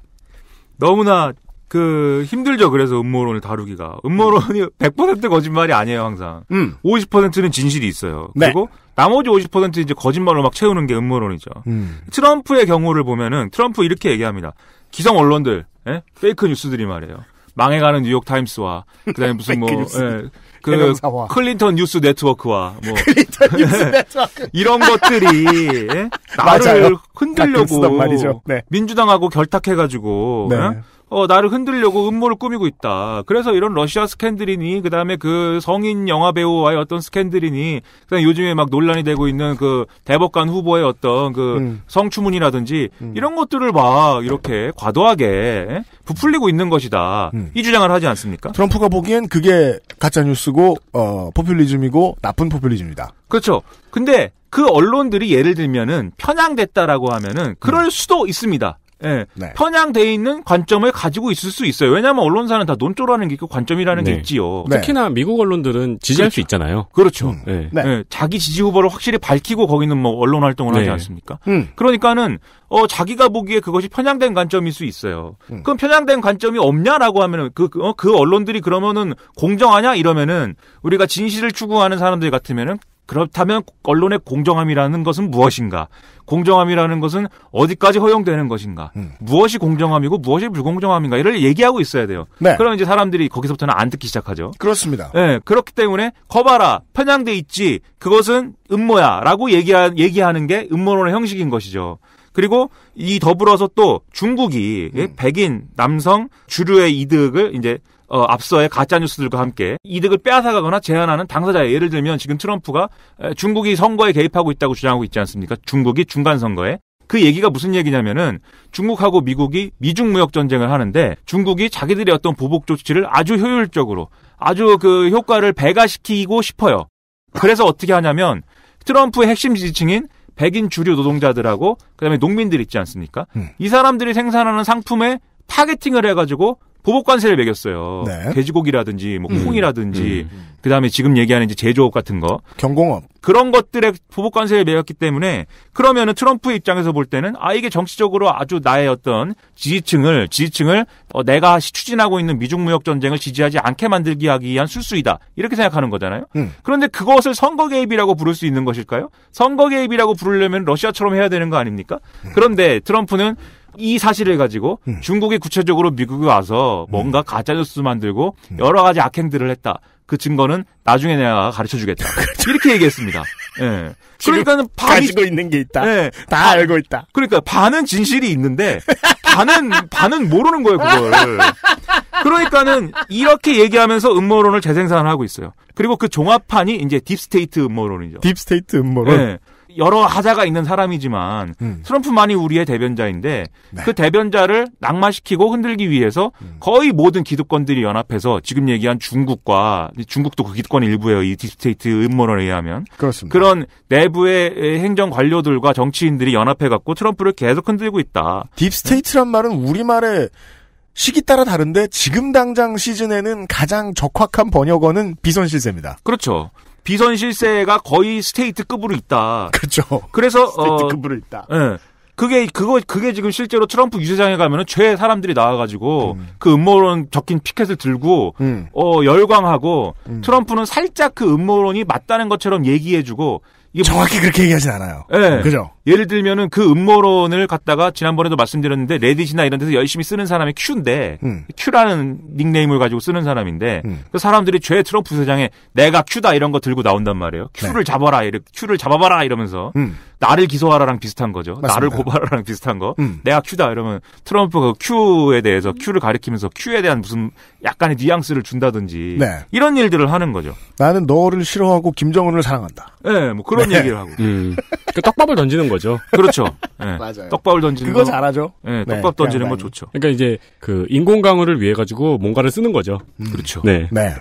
너무나 그 힘들죠. 그래서 음모론을 다루기가. 음모론이 100% 거짓말이 아니에요, 항상. 50%는 진실이 있어요. 네. 그리고 나머지 50% 이제 거짓말로 막 채우는 게 음모론이죠. 트럼프의 경우를 보면은 트럼프 이렇게 얘기합니다. 기성 언론들, 예? 페이크 뉴스들이 말이에요. 망해가는 뉴욕 타임스와 그다음에 무슨 뭐 그 클린턴 뉴스 네트워크와 뭐 이런 것들이 예? 나를 흔들려고 말이죠. 네. 민주당하고 결탁해가지고 네. 예? 나를 흔들려고 음모를 꾸미고 있다. 그래서 이런 러시아 스캔들이니 그다음에 그 성인 영화 배우와의 어떤 스캔들이니 그다음에 요즘에 막 논란이 되고 있는 그 대법관 후보의 어떤 그 성추문이라든지 이런 것들을 막 이렇게 과도하게 부풀리고 있는 것이다. 이 주장을 하지 않습니까? 트럼프가 보기엔 그게 가짜 뉴스고 포퓰리즘이고 나쁜 포퓰리즘이다. 그렇죠. 근데 그 언론들이 예를 들면은 편향됐다라고 하면은 그럴 수도 있습니다. 예, 네. 편향돼 있는 관점을 가지고 있을 수 있어요. 왜냐하면 언론사는 다 논조라는 게 있고 관점이라는 네. 게 있지요. 네. 특히나 미국 언론들은 지지할 그렇죠. 수 있잖아요. 그렇죠. 네. 네. 자기 지지 후보를 확실히 밝히고 거기는 뭐 언론 활동을 네. 하지 않습니까? 그러니까는 자기가 보기에 그것이 편향된 관점일 수 있어요. 그럼 편향된 관점이 없냐라고 하면은 그 언론들이 그러면은 공정하냐 이러면은 우리가 진실을 추구하는 사람들 같으면은. 그렇다면 언론의 공정함이라는 것은 무엇인가? 공정함이라는 것은 어디까지 허용되는 것인가? 무엇이 공정함이고 무엇이 불공정함인가? 이를 얘기하고 있어야 돼요. 네. 그럼 이제 사람들이 거기서부터는 안 듣기 시작하죠. 그렇습니다. 네, 그렇기 때문에 거봐라 편향돼 있지 그것은 음모야라고 얘기하는 게 음모론의 형식인 것이죠. 그리고 이 더불어서 또 중국이 백인 남성 주류의 이득을 이제 앞서의 가짜뉴스들과 함께 이득을 빼앗아가거나 제한하는 당사자예요. 예를 들면 지금 트럼프가 중국이 선거에 개입하고 있다고 주장하고 있지 않습니까? 중국이 중간선거에. 그 얘기가 무슨 얘기냐면은 중국하고 미국이 미중무역전쟁을 하는데 중국이 자기들의 어떤 보복 조치를 아주 효율적으로 아주 그 효과를 배가시키고 싶어요. 그래서 어떻게 하냐면 트럼프의 핵심 지지층인 백인 주류 노동자들하고 그다음에 농민들 있지 않습니까? 이 사람들이 생산하는 상품에 타겟팅을 해가지고 보복 관세를 매겼어요. 네. 돼지고기라든지 뭐 콩이라든지 그다음에 지금 얘기하는 이제 제조업 같은 거. 경공업. 그런 것들에 보복 관세를 매겼기 때문에 그러면은 트럼프의 입장에서 볼 때는 아 이게 정치적으로 아주 나의 어떤 지지층을 내가 추진하고 있는 미중 무역 전쟁을 지지하지 않게 만들기 하기 위한 술수이다. 이렇게 생각하는 거잖아요. 그런데 그것을 선거 개입이라고 부를 수 있는 것일까요? 선거 개입이라고 부르려면 러시아처럼 해야 되는 거 아닙니까? 그런데 트럼프는 이 사실을 가지고 중국이 구체적으로 미국에 와서 뭔가 가짜뉴스 만들고 여러 가지 악행들을 했다. 그 증거는 나중에 내가 가르쳐주겠다. 이렇게 얘기했습니다. 네. 그러니까는 반이 가지고 있는 게 있다. 네. 다 알고 있다. 그러니까 반은 진실이 있는데 반은 모르는 거예요 그걸. 그러니까는 이렇게 얘기하면서 음모론을 재생산하고 있어요. 그리고 그 종합판이 이제 딥스테이트 음모론이죠. 딥스테이트 음모론. 네. 여러 하자가 있는 사람이지만 트럼프만이 우리의 대변자인데 네. 그 대변자를 낙마시키고 흔들기 위해서 거의 모든 기득권들이 연합해서 지금 얘기한 중국과 중국도 그 기득권의 일부예요. 이 딥스테이트 음모론에 의하면. 그렇습니다. 그런 내부의 행정 관료들과 정치인들이 연합해갖고 트럼프를 계속 흔들고 있다. 딥스테이트란 말은 우리말에 시기 따라 다른데 지금 당장 시즌에는 가장 적확한 번역어는 비선실세입니다. 그렇죠. 비선 실세가 거의 스테이트급으로 있다. 그렇죠. 그래서 스테이트급으로 있다. 예. 그게 지금 실제로 트럼프 유세장에 가면은 죄 사람들이 나와가지고 그 음모론 적힌 피켓을 들고 열광하고 트럼프는 살짝 그 음모론이 맞다는 것처럼 얘기해주고 이게 정확히 그렇게 얘기하진 않아요. 예. 그죠. 예를 들면은 그 음모론을 갖다가 지난번에도 말씀드렸는데 레딧이나 이런 데서 열심히 쓰는 사람이 Q인데 Q라는 닉네임을 가지고 쓰는 사람인데 그 사람들이 죄 트럼프 세상에 내가 Q다 이런 거 들고 나온단 말이에요. Q를 네. 잡아라. Q를 잡아봐라 이러면서 나를 기소하라랑 비슷한 거죠. 맞습니다. 나를 고발하라랑 비슷한 거. 내가 Q다 이러면 트럼프가 Q에 대해서 Q를 가리키면서 Q에 대한 무슨 약간의 뉘앙스를 준다든지 네. 이런 일들을 하는 거죠. 나는 너를 싫어하고 김정은을 사랑한다. 네, 뭐 그런 얘기를 하고. 그러니까 떡밥을 던지는 거죠. 그렇죠. 네. 맞아요. 떡밥을 던지는 그거 거. 잘하죠. 네, 떡밥 네, 던지는 거 좋죠. 그러니까 이제 그 인공 강우를 위해 가지고 뭔가를 쓰는 거죠. 그렇죠. 네. 네.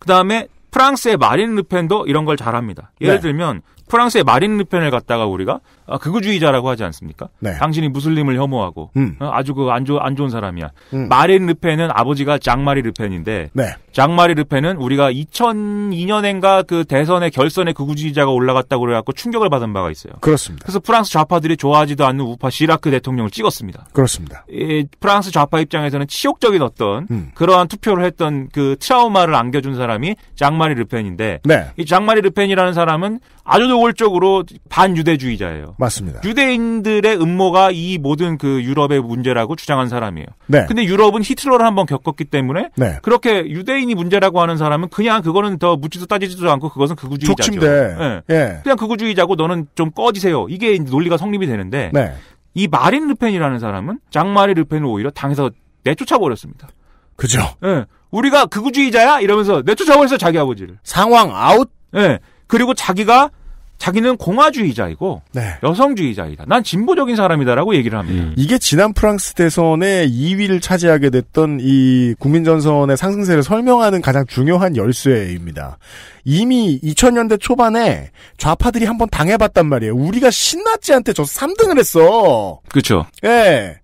그다음에 프랑스의 마린 르펜도 이런 걸 잘합니다. 예를 들면 프랑스의 마린 르펜을 갖다가 우리가 극우주의자라고 하지 않습니까? 네. 당신이 무슬림을 혐오하고 아주 그 안 좋은 사람이야. 마린 르펜은 아버지가 장마리 르펜인데 네. 장마리 르펜은 우리가 2002년인가 그 대선의 결선에 극우주의자가 올라갔다고 그래갖고 충격을 받은 바가 있어요. 그렇습니다. 그래서 프랑스 좌파들이 좋아하지도 않는 우파 시라크 대통령을 찍었습니다. 그렇습니다. 이 프랑스 좌파 입장에서는 치욕적인 어떤 그러한 투표를 했던 그 트라우마를 안겨준 사람이 장마리 르펜인데 네. 이 장마리 르펜이라는 사람은 아주 노골적으로 반유대주의자예요. 맞습니다. 유대인들의 음모가 이 모든 그 유럽의 문제라고 주장한 사람이에요. 네. 근데 유럽은 히틀러를 한번 겪었기 때문에 네. 그렇게 유대인이 문제라고 하는 사람은 그냥 그거는 더 묻지도 따지지도 않고 그것은 극우주의자죠. 족침대. 네. 예. 그냥 극우주의자고 너는 좀 꺼지세요. 이게 논리가 성립이 되는데 네. 이 마린 르펜이라는 사람은 장마리 르펜을 오히려 당에서 내쫓아버렸습니다. 그죠. 네. 우리가 극우주의자야? 이러면서 내쫓아버렸어 자기 아버지를. 상황 아웃? 네. 그리고 자기는 공화주의자이고 네. 여성주의자이다. 난 진보적인 사람이다라고 얘기를 합니다. 이게 지난 프랑스 대선에 2위를 차지하게 됐던 이 국민전선의 상승세를 설명하는 가장 중요한 열쇠입니다. 이미 2000년대 초반에 좌파들이 한번 당해봤단 말이에요. 우리가 신나치한테 져서 3등을 했어. 그렇죠. 예.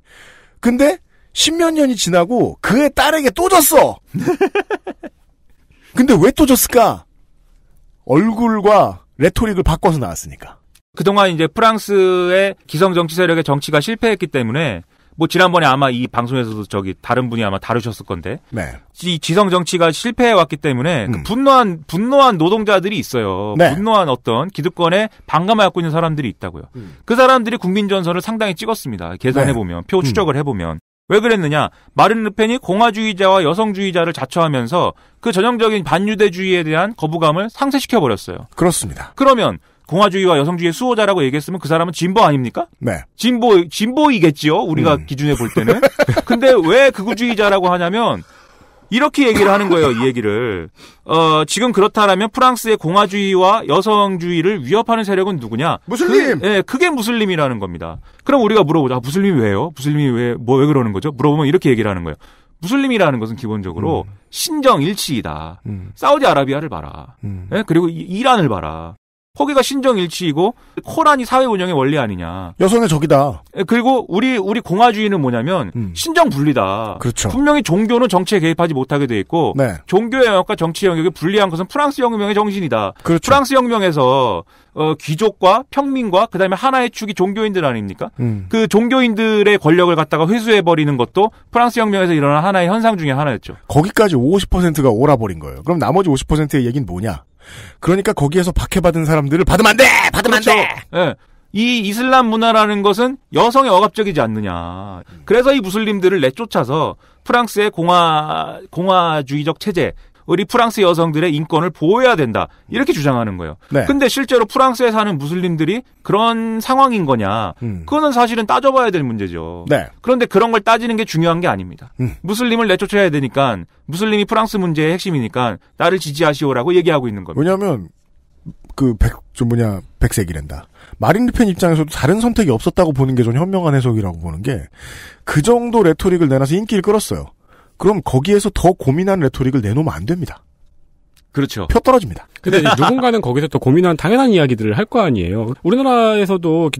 근데 십몇 년이 지나고 그의 딸에게 또 졌어. 근데 왜 또 졌을까? 얼굴과 레토릭을 바꿔서 나왔으니까. 그동안 이제 프랑스의 기성 정치 세력의 정치가 실패했기 때문에 뭐 지난번에 아마 이 방송에서도 저기 다른 분이 아마 다루셨을 건데 네. 이 지성 정치가 실패해 왔기 때문에 그 분노한 노동자들이 있어요. 네. 분노한 어떤 기득권에 반감을 갖고 있는 사람들이 있다고요. 그 사람들이 국민 전선을 상당히 찍었습니다. 계산해 보면 네. 표 추적을 해 보면. 왜 그랬느냐? 마린 르펜이 공화주의자와 여성주의자를 자처하면서 그 전형적인 반유대주의에 대한 거부감을 상쇄시켜버렸어요. 그렇습니다. 그러면 공화주의와 여성주의의 수호자라고 얘기했으면 그 사람은 진보 아닙니까? 네. 진보이겠지요? 우리가 기준에 볼 때는. 근데 왜 극우주의자라고 하냐면 이렇게 얘기를 하는 거예요. 이 얘기를. 지금 그렇다라면 프랑스의 공화주의와 여성주의를 위협하는 세력은 누구냐? 무슬림. 예, 그게 무슬림이라는 겁니다. 그럼 우리가 물어보자. 아, 무슬림이 왜요? 무슬림이 왜 그러는 거죠? 물어보면 이렇게 얘기를 하는 거예요. 무슬림이라는 것은 기본적으로 신정일치이다. 사우디아라비아를 봐라. 예? 그리고 이란을 봐라. 거기가 신정일치이고 코란이 사회 운영의 원리 아니냐. 여성의 적이다. 그리고 우리 공화주의는 뭐냐면 신정분리다. 그렇죠. 분명히 종교는 정치에 개입하지 못하게 돼 있고 네. 종교의 영역과 정치 영역이 분리한 것은 프랑스 혁명의 정신이다. 그렇죠. 프랑스 혁명에서 귀족과 평민과 그다음에 하나의 축이 종교인들 아닙니까? 그 종교인들의 권력을 갖다가 회수해버리는 것도 프랑스 혁명에서 일어난 하나의 현상 중에 하나였죠. 거기까지 50%가 오라버린 거예요. 그럼 나머지 50%의 얘기는 뭐냐? 그러니까 거기에서 박해받은 사람들을 받으면 안 돼! 받으면 그렇죠. 안 돼! 네. 이 이슬람 문화라는 것은 여성에 억압적이지 않느냐. 그래서 이 무슬림들을 내쫓아서 프랑스의 공화주의적 체제, 우리 프랑스 여성들의 인권을 보호해야 된다. 이렇게 주장하는 거예요. 네. 근데 실제로 프랑스에 사는 무슬림들이 그런 상황인 거냐. 그거는 사실은 따져봐야 될 문제죠. 네. 그런데 그런 걸 따지는 게 중요한 게 아닙니다. 무슬림을 내쫓아야 되니까 무슬림이 프랑스 문제의 핵심이니까 나를 지지하시오라고 얘기하고 있는 겁니다. 왜냐하면 그 백색이란다. 마린 르펜 입장에서도 다른 선택이 없었다고 보는 게 좀 현명한 해석이라고 보는 게 그 정도 레토릭을 내놔서 인기를 끌었어요. 그럼 거기에서 더 고민한 레토릭을 내놓으면 안 됩니다. 그렇죠. 표 떨어집니다. 근데 누군가는 거기서 또 고민한 당연한 이야기들을 할 거 아니에요. 우리나라에서도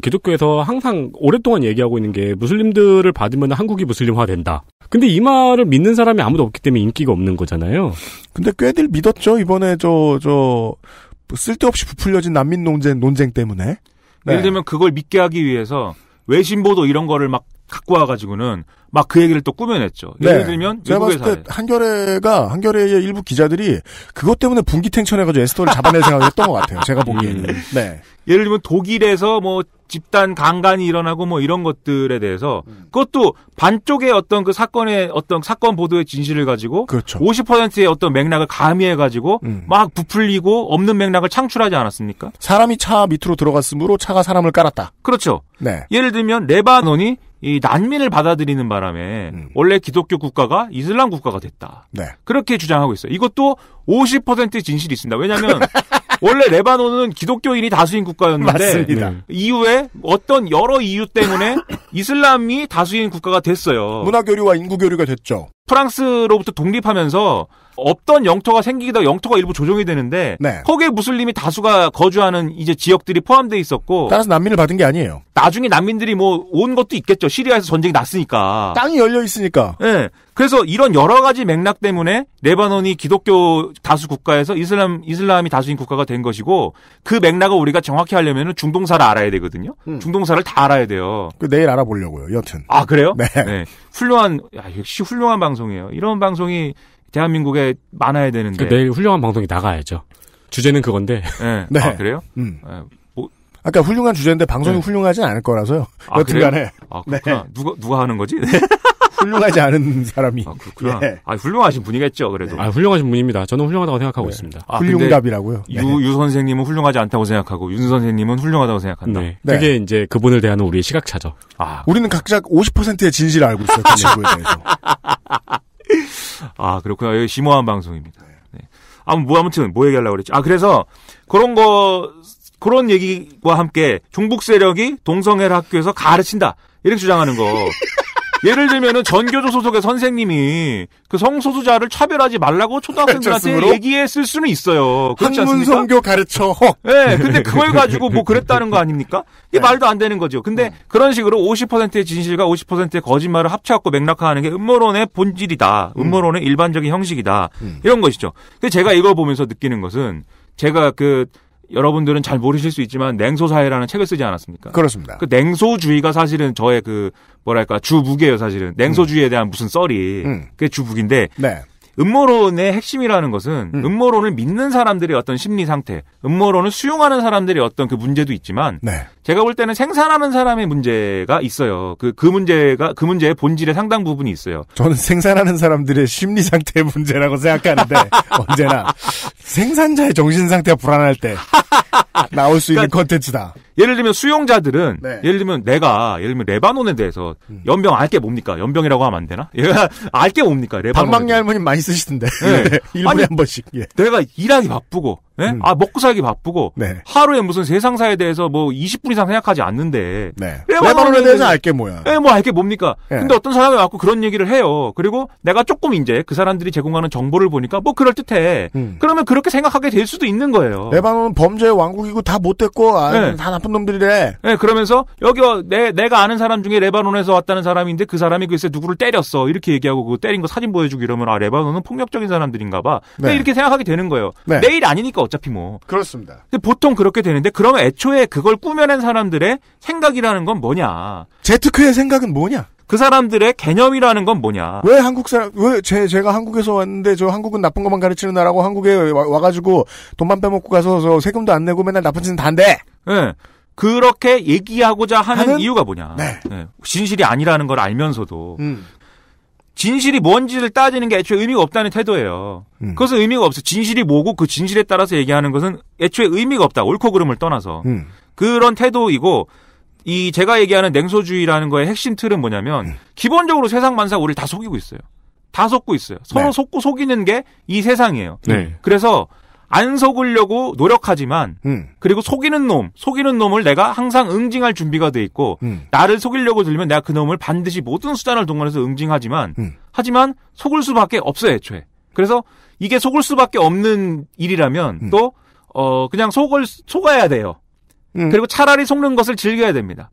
기독교에서 항상 오랫동안 얘기하고 있는 게 무슬림들을 받으면 한국이 무슬림화된다. 근데 이 말을 믿는 사람이 아무도 없기 때문에 인기가 없는 거잖아요. 근데 꽤들 믿었죠. 이번에 쓸데없이 부풀려진 난민 논쟁 때문에. 네. 예를 들면 그걸 믿게 하기 위해서 외신보도 이런 거를 막 갖고 와가지고는 막 그 얘기를 또 꾸며냈죠. 예를 들면 제가 봤을 때 한겨레의 일부 기자들이 그것 때문에 분기탱천해가지고 에스더를 잡아낼 생각을 했던 것 같아요. 제가 보기에는. 네. 예를 들면 독일에서 뭐 집단 강간이 일어나고 뭐 이런 것들에 대해서 그것도 반쪽의 어떤 그 사건의 어떤 사건 보도의 진실을 가지고 그렇죠. 50%의 어떤 맥락을 가미해가지고 막 부풀리고 없는 맥락을 창출하지 않았습니까? 사람이 차 밑으로 들어갔으므로 차가 사람을 깔았다. 그렇죠. 네. 예를 들면 레바논이 이 난민을 받아들이는 바람에 원래 기독교 국가가 이슬람 국가가 됐다. 네. 그렇게 주장하고 있어요. 이것도 50%의 진실이 있습니다. 왜냐하면 원래 레바논은 기독교인이 다수인 국가였는데 이후에 어떤 여러 이유 때문에 이슬람이 다수인 국가가 됐어요. 문화 교류와 인구 교류가 됐죠. 프랑스로부터 독립하면서 없던 영토가 생기기도 하고 영토가 일부 조정이 되는데 네. 거기에 무슬림이 다수가 거주하는 이제 지역들이 포함되어 있었고 따라서 난민을 받은 게 아니에요. 나중에 난민들이 뭐 온 것도 있겠죠. 시리아에서 전쟁이 났으니까. 땅이 열려 있으니까. 네. 그래서 이런 여러 가지 맥락 때문에 레바논이 기독교 다수 국가에서 이슬람이 다수인 국가가 된 것이고 그 맥락을 우리가 정확히 하려면 중동사를 알아야 되거든요. 중동사를 다 알아야 돼요. 그 내일 알아보려고요. 여튼. 아 그래요? 네. 네. 훌륭한 야, 역시 훌륭한 방송이에요. 이런 방송이 대한민국에 많아야 되는데. 내일 훌륭한 방송이 나가야죠. 주제는 그건데. 네. 네. 아, 그래요? 네. 뭐. 아까 훌륭한 주제인데 방송이 네. 훌륭하진 않을 거라서요. 아, 여튼간에. 아, 그렇구나. 네. 누가 하는 거지? 네. 훌륭하지 않은 사람이. 아, 그렇구나. 네. 아, 훌륭하신 분이겠죠, 그래도. 아, 훌륭하신 분입니다. 저는 훌륭하다고 생각하고 네. 있습니다. 아, 훌륭갑이라고요? 유 선생님은 훌륭하지 않다고 생각하고, 윤 선생님은 훌륭하다고 생각한다. 네. 네. 그게 이제 그분을 대하는 우리의 시각차죠. 아. 우리는 각자 50%의 진실을 알고 있어요. 그 내부에 대해서. 아, 그렇구나. 여기 심오한 방송입니다. 네. 아무튼, 뭐 얘기하려고 그랬지. 아, 그래서, 그런 얘기와 함께, 종북 세력이 동성애를 학교에서 가르친다. 이렇게 주장하는 거. 예를 들면은 전교조 소속의 선생님이 그 성소수자를 차별하지 말라고 초등학생들한테 얘기했을 수는 있어요. 그렇지 않습니까? 한문성교 가르쳐. 네, 근데 그걸 가지고 뭐 그랬다는 거 아닙니까? 이게 네. 말도 안 되는 거죠. 근데 그런 식으로 50%의 진실과 50%의 거짓말을 합쳐갖고 맥락화하는 게 음모론의 본질이다. 음모론의 일반적인 형식이다. 이런 것이죠. 근데 제가 이걸 보면서 느끼는 것은 제가 여러분들은 잘 모르실 수 있지만 냉소사회라는 책을 쓰지 않았습니까? 그렇습니다. 그 냉소주의가 사실은 저의 주북이에요, 사실은. 냉소주의에 대한 무슨 썰이. 그게 주북인데. 네. 음모론의 핵심이라는 것은 음모론을 믿는 사람들의 어떤 심리 상태, 음모론을 수용하는 사람들의 어떤 그 문제도 있지만 네. 제가 볼 때는 생산하는 사람의 문제가 있어요. 그 문제의 본질의 상당 부분이 있어요. 저는 생산하는 사람들의 심리 상태의 문제라고 생각하는데 언제나 생산자의 정신 상태가 불안할 때 나올 수 있는 컨텐츠다. 예를 들면 수용자들은 네. 예를 들면 레바논에 대해서 연병 알 게 뭡니까? 연병이라고 하면 안 되나? 얘가 알 게 뭡니까? 레바논. 방방이 할머니 많이 쓰시던데. 네. 네. 1분에 한 번씩. 예. 내가 일하기 바쁘고 네? 먹고 살기 바쁘고 네. 하루에 무슨 세상사에 대해서 뭐 20분 이상 생각하지 않는데 네. 레바논에 대해서 알 게 뭐야? 네, 뭐 알 게 뭡니까? 네. 근데 어떤 사람이 와서 그런 얘기를 해요. 그리고 내가 조금 이제 그 사람들이 제공하는 정보를 보니까 뭐 그럴듯해. 그러면 그렇게 생각하게 될 수도 있는 거예요. 레바논은 범죄의 왕국이고 다 못됐고 네. 다 나쁜 놈들이래. 네, 그러면서 여기 내가 아는 사람 중에 레바논에서 왔다는 사람인데 그 사람이 글쎄 누구를 때렸어 이렇게 얘기하고 그 때린 거 사진 보여주고 이러면 아 레바논은 폭력적인 사람들인가 봐. 네. 이렇게 생각하게 되는 거예요. 네. 내일 아니니까 어차피 뭐. 그렇습니다. 근데 보통 그렇게 되는데 그러면 애초에 그걸 꾸며낸 사람들의 생각이라는 건 뭐냐? 제트크의 생각은 뭐냐? 그 사람들의 개념이라는 건 뭐냐? 왜 한국 사람, 제가 한국에서 왔는데 저 한국은 나쁜 것만 가르치는 나라고 한국에 와가지고 돈만 빼먹고 가서 저 세금도 안 내고 맨날 나쁜 짓은 다 안 돼. 네. 그렇게 얘기하고자 하는 이유가 뭐냐? 네. 네. 진실이 아니라는 걸 알면서도. 진실이 뭔지를 따지는 게 애초에 의미가 없다는 태도예요. 그것은 의미가 없어. 진실이 뭐고 그 진실에 따라서 얘기하는 것은 애초에 의미가 없다. 옳고 그름을 떠나서. 그런 태도이고 이 제가 얘기하는 냉소주의라는 거의 핵심 틀은 뭐냐면 기본적으로 세상 만사 우리를 다 속이고 있어요. 다 속고 있어요. 서로 네. 속고 속이는 게 이 세상이에요. 네. 그래서 안 속으려고 노력하지만 그리고 속이는 놈을 내가 항상 응징할 준비가 돼 있고 나를 속이려고 들면 내가 그 놈을 반드시 모든 수단을 동원해서 응징하지만 하지만 속을 수밖에 없어요 애초에. 그래서 이게 속을 수밖에 없는 일이라면 또 그냥 속아야 돼요. 그리고 차라리 속는 것을 즐겨야 됩니다.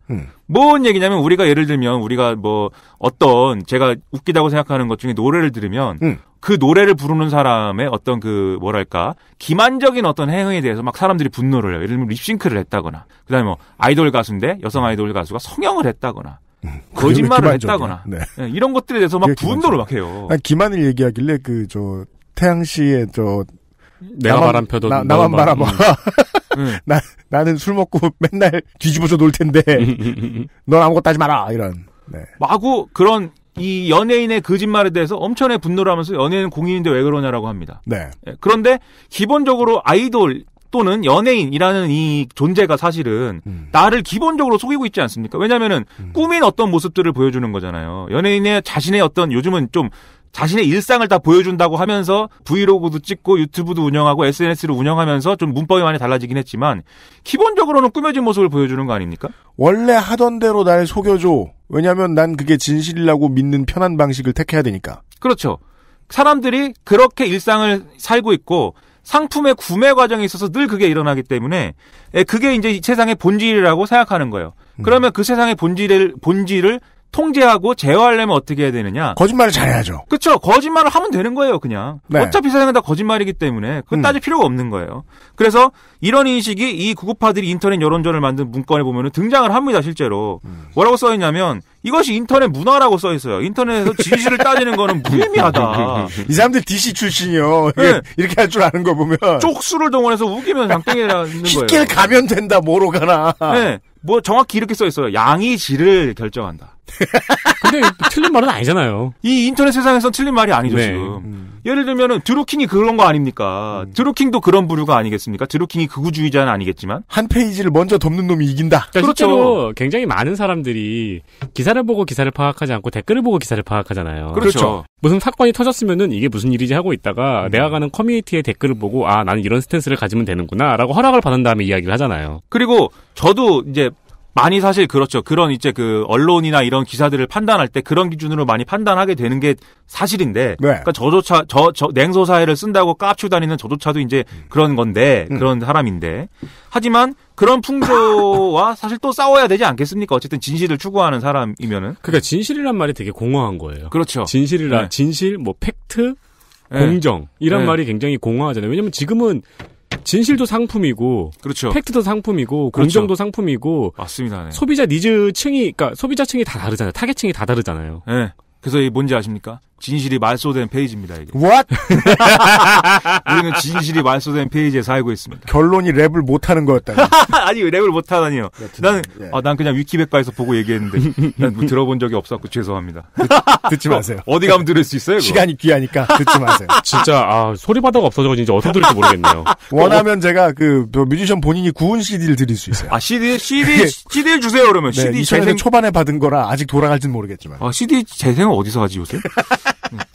뭔 얘기냐면 우리가 예를 들면 우리가 뭐 어떤 제가 웃기다고 생각하는 것 중에 노래를 들으면 그 노래를 부르는 사람의 어떤 기만적인 어떤 행위에 대해서 막 사람들이 분노를 해요. 예를 들면 립싱크를 했다거나 그다음에 뭐 아이돌 가수인데 여성 아이돌 가수가 성형을 했다거나 거짓말을 했다거나 네. 이런 것들에 대해서 막 분노를 막 해요. 아니, 기만을 얘기하길래 태양 씨의 내가 바람 펴도 나만 바라봐. 나는 술 먹고 맨날 뒤집어져 놀 텐데 넌 아무것도 하지 마라 이런. 네. 마구 그런 이 연예인의 거짓말에 대해서 엄청나게 분노를 하면서 연예인은 공인인데 왜 그러냐라고 합니다. 네. 그런데 기본적으로 아이돌 또는 연예인이라는 이 존재가 사실은 나를 기본적으로 속이고 있지 않습니까? 왜냐면은 꾸민 어떤 모습들을 보여주는 거잖아요. 연예인의 자신의 어떤 요즘은 좀 자신의 일상을 다 보여준다고 하면서 브이로그도 찍고 유튜브도 운영하고 SNS를 운영하면서 좀 문법이 많이 달라지긴 했지만 기본적으로는 꾸며진 모습을 보여주는 거 아닙니까? 원래 하던 대로 날 속여줘. 왜냐하면 난 그게 진실이라고 믿는 편한 방식을 택해야 되니까. 그렇죠. 사람들이 그렇게 일상을 살고 있고 상품의 구매 과정에 있어서 늘 그게 일어나기 때문에 그게 이제 이 세상의 본질이라고 생각하는 거예요. 그러면 그 세상의 본질을 통제하고 제어하려면 어떻게 해야 되느냐? 거짓말을 잘해야죠. 그렇죠. 거짓말을 하면 되는 거예요, 그냥. 네. 어차피 세상은 다 거짓말이기 때문에 그건 따질 필요가 없는 거예요. 그래서 이런 인식이 이 구구파들이 인터넷 여론전을 만든 문건에 보면 등장을 합니다, 실제로. 뭐라고 써있냐면 이것이 인터넷 문화라고 써있어요. 인터넷에서 진실을 따지는 거는 무의미하다. 이 사람들 DC 출신이요. 네. 이렇게 할 줄 아는 거 보면. 쪽수를 동원해서 우기면 장땡이라는 거예요. 쉽게 가면 된다, 뭐로 가나. 네. 뭐 정확히 이렇게 써있어요. 양이 질을 결정한다. 근데 틀린 말은 아니잖아요. 이 인터넷 세상에선 틀린 말이 아니죠, 네. 지금. 예를 들면은 드루킹이 그런 거 아닙니까? 드루킹도 그런 부류가 아니겠습니까? 드루킹이 극우주의자는 아니겠지만 한 페이지를 먼저 덮는 놈이 이긴다. 그러니까 실제로 굉장히 많은 사람들이 기사를 보고 기사를 파악하지 않고 댓글을 보고 기사를 파악하잖아요. 그렇죠. 무슨 사건이 터졌으면은 이게 무슨 일이지 하고 있다가 내가 가는 커뮤니티의 댓글을 보고 아, 나는 이런 스탠스를 가지면 되는구나라고 허락을 받은 다음에 이야기를 하잖아요. 그리고 저도 이제 많이 사실 그렇죠. 그런 이제 그 언론이나 이런 기사들을 판단할 때 그런 기준으로 많이 판단하게 되는 게 사실인데. 네. 그러니까 저조차, 냉소사회를 쓴다고 깝치고 다니는 저조차도 이제 그런 건데, 그런 사람인데. 하지만 그런 풍조와 사실 또 싸워야 되지 않겠습니까? 어쨌든 진실을 추구하는 사람이면은. 그러니까 진실이란 말이 되게 공허한 거예요. 그렇죠. 진실이란, 네. 진실, 뭐, 팩트, 네. 공정. 이란 네. 말이 굉장히 공허하잖아요. 왜냐면 지금은 진실도 상품이고, 그렇죠. 팩트도 상품이고, 공정도 그렇죠. 상품이고, 맞습니다. 네. 소비자 니즈층이, 그러니까 소비자층이 다 다르잖아요. 타겟층이 다 다르잖아요. 네. 그래서 이게 뭔지 아십니까? 진실이 말소된 페이지입니다. 이게. What? 우리는 진실이 말소된 페이지에 살고 있습니다. 결론이 랩을 못하는 거였다니. 아니 랩을 못하다니요. 나는 예. 아, 난 그냥 위키백과에서 보고 얘기했는데 난 뭐 들어본 적이 없었고 죄송합니다. 듣지 마세요. 어디 가면 들을 수 있어요? 그거? 시간이 귀하니까 듣지 마세요. 진짜 아 소리 바다가 없어져서 진짜 어떻게 들을지 모르겠네요. 원하면 제가 그 뮤지션 본인이 구운 CD를 드릴 수 있어요. 아 CD를 주세요 그러면. 네, CD 재생 초반에 받은 거라 아직 돌아갈진 모르겠지만. 아 CD 재생은 어디서 하지 요새?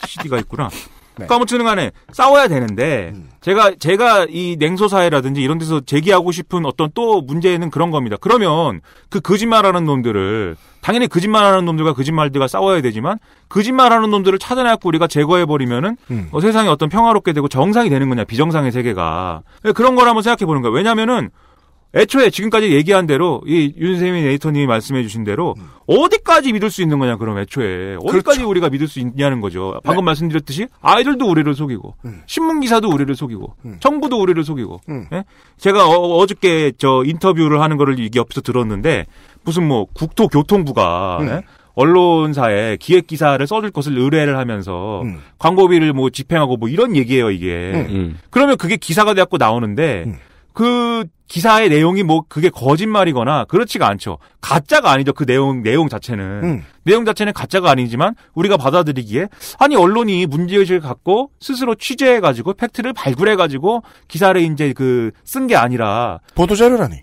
CD가 있구나. 네. 그러니까 아무튼 간에 싸워야 되는데 제가 이 냉소사회라든지 이런 데서 제기하고 싶은 어떤 또 문제는 그런 겁니다. 그러면 그 거짓말하는 놈들을 당연히 거짓말하는 놈들과 거짓말들과 싸워야 되지만 거짓말하는 놈들을 찾아내고 우리가 제거해버리면은 세상이 어떤 평화롭게 되고 정상이 되는 거냐 비정상의 세계가 그런 걸 한번 생각해 보는 거예요. 왜냐면은 애초에 지금까지 얘기한 대로 이 윤세민 에디터님이 말씀해 주신 대로 어디까지 믿을 수 있는 거냐 그럼 애초에 어디까지 그렇죠. 우리가 믿을 수 있냐는 거죠. 방금 네. 말씀드렸듯이 아이들도 우리를 속이고 신문기사도 우리를 속이고 정부도 우리를 속이고 예? 제가 어저께 저 인터뷰를 하는 거를 옆에서 들었는데 무슨 뭐 국토교통부가 예? 언론사에 기획기사를 써줄 것을 의뢰를 하면서 광고비를 뭐 집행하고 뭐 이런 얘기예요 이게. 그러면 그게 기사가 돼갖고 나오는데 그 기사의 내용이 뭐 그게 거짓말이거나 그렇지가 않죠. 가짜가 아니죠. 그 내용 자체는. 내용 자체는 가짜가 아니지만 우리가 받아들이기에 아니 언론이 문제의식을 갖고 스스로 취재해가지고 팩트를 발굴해가지고 기사를 이제 그 쓴 게 아니라 보도자료라니.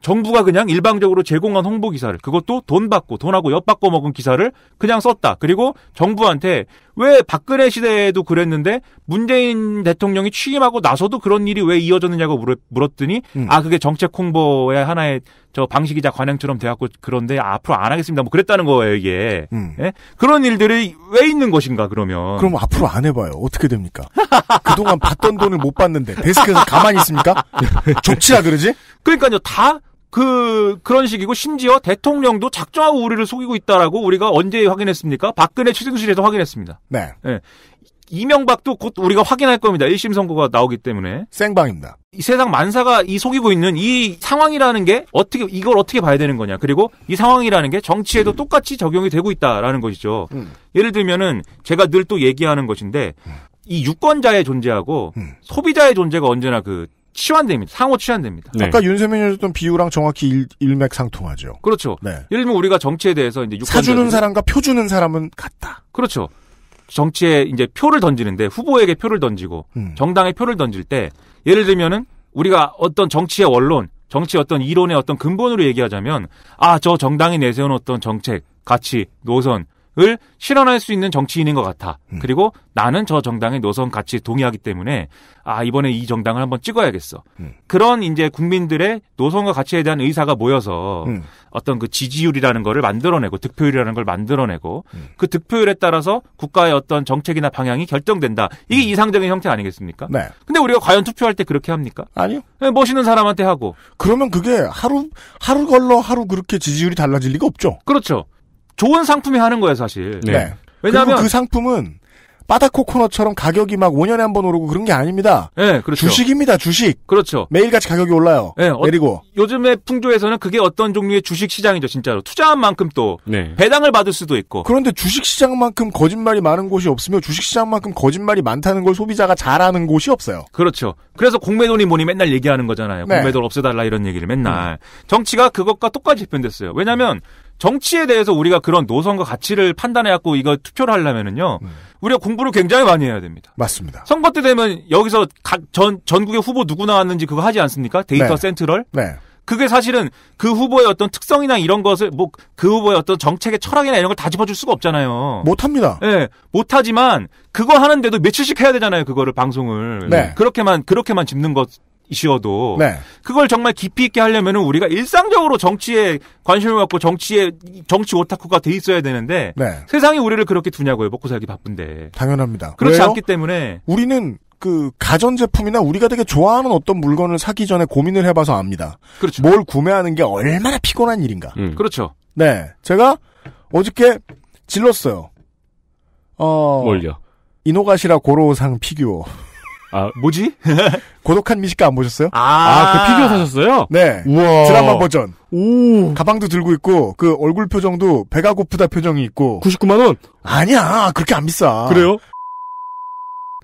정부가 그냥 일방적으로 제공한 홍보 기사를 그것도 돈 받고 돈하고 엿 받고 먹은 기사를 그냥 썼다. 그리고 정부한테 왜 박근혜 시대에도 그랬는데 문재인 대통령이 취임하고 나서도 그런 일이 왜 이어졌느냐고 물었더니 아 그게 정책 홍보의 하나의 저 방식이자 관행처럼 돼갖고 그런데 앞으로 안 하겠습니다. 뭐 그랬다는 거예요 이게. 예? 그런 일들이 왜 있는 것인가 그러면. 그럼 앞으로 안 해봐요. 어떻게 됩니까? 그동안 받던 돈을 못 받는데 데스크에서 가만히 있습니까? 족치라 그러지? 그러니까요. 다. 그런 식이고, 심지어 대통령도 작정하고 우리를 속이고 있다라고 우리가 언제 확인했습니까? 박근혜 최순실에서 확인했습니다. 네. 네. 이명박도 곧 우리가 확인할 겁니다. 1심 선고가 나오기 때문에. 생방입니다. 이 세상 만사가 이 속이고 있는 이 상황이라는 게 이걸 어떻게 봐야 되는 거냐. 그리고 이 상황이라는 게 정치에도 똑같이 적용이 되고 있다라는 것이죠. 예를 들면은 제가 늘 또 얘기하는 것인데, 이 유권자의 존재하고 소비자의 존재가 언제나 치환됩니다. 상호 치환됩니다. 네. 아까 윤세민이 했던 비유랑 정확히 일맥상통하죠. 그렇죠. 네. 예를 들면 우리가 정치에 대해서 이제 사주는 사람과 표 주는 사람은 같다. 그렇죠. 정치에 이제 표를 던지는데 후보에게 표를 던지고 정당에 표를 던질 때 예를 들면은 우리가 어떤 정치의 원론, 정치 어떤 이론의 어떤 근본으로 얘기하자면 아, 저 정당이 내세운 어떤 정책, 가치, 노선 실현할 수 있는 정치인인 것 같아. 그리고 나는 저 정당의 노선 가치에 동의하기 때문에 아 이번에 이 정당을 한번 찍어야겠어. 그런 이제 국민들의 노선과 가치에 대한 의사가 모여서 어떤 그 지지율이라는 거를 만들어내고 득표율이라는 걸 만들어내고 그 득표율에 따라서 국가의 어떤 정책이나 방향이 결정된다. 이게 이상적인 형태 아니겠습니까? 네. 근데 우리가 과연 투표할 때 그렇게 합니까? 아니요. 멋있는 사람한테 하고. 그러면 그게 하루 걸러 하루 그렇게 지지율이 달라질 리가 없죠. 그렇죠. 좋은 상품이 하는 거예요, 사실. 네. 왜냐하면 그리고 그 상품은 바다 코코넛처럼 가격이 막 5년에 한 번 오르고 그런 게 아닙니다. 네, 그렇죠. 주식입니다, 주식. 그렇죠. 매일같이 가격이 올라요. 네, 내리고. 요즘에 풍조에서는 그게 어떤 종류의 주식 시장이죠, 진짜로. 투자한 만큼 또 네. 배당을 받을 수도 있고. 그런데 주식 시장만큼 거짓말이 많은 곳이 없으며 주식 시장만큼 거짓말이 많다는 걸 소비자가 잘 아는 곳이 없어요. 그렇죠. 그래서 공매도니 뭐니 맨날 얘기하는 거잖아요. 네. 공매도를 없애달라 이런 얘기를 맨날. 정치가 그것과 똑같이 표현됐어요. 왜냐하면 정치에 대해서 우리가 그런 노선과 가치를 판단해갖고 이거 투표를 하려면은요, 우리가 공부를 굉장히 많이 해야 됩니다. 맞습니다. 선거 때 되면 여기서 전국의 후보 누구 나왔는지 그거 하지 않습니까? 데이터 네. 센트럴? 네. 그게 사실은 그 후보의 어떤 특성이나 이런 것을, 뭐, 그 후보의 어떤 정책의 철학이나 이런 걸 다 짚어줄 수가 없잖아요. 못합니다. 예. 네, 못하지만, 그거 하는데도 며칠씩 해야 되잖아요. 그거를, 방송을. 네. 그렇게만 짚는 것. 이시어도 네. 그걸 정말 깊이 있게 하려면은 우리가 일상적으로 정치에 관심을 갖고 정치 오타쿠가 돼 있어야 되는데 네. 세상이 우리를 그렇게 두냐고요. 먹고 살기 바쁜데. 당연합니다. 그렇지 왜요? 않기 때문에 우리는 그 가전제품이나 우리가 되게 좋아하는 어떤 물건을 사기 전에 고민을 해봐서 압니다. 그렇죠. 뭘 구매하는 게 얼마나 피곤한 일인가. 그렇죠. 네, 제가 어저께 질렀어요. 뭘요? 이노가시라 고로우상 피규어. 아, 뭐지? 고독한 미식가 안 보셨어요? 그 피규어 사셨어요? 네. 우와. 드라마 버전. 오. 가방도 들고 있고, 그 얼굴 표정도 배가 고프다 표정이 있고. 99만원? 아니야. 그렇게 안 비싸. 그래요?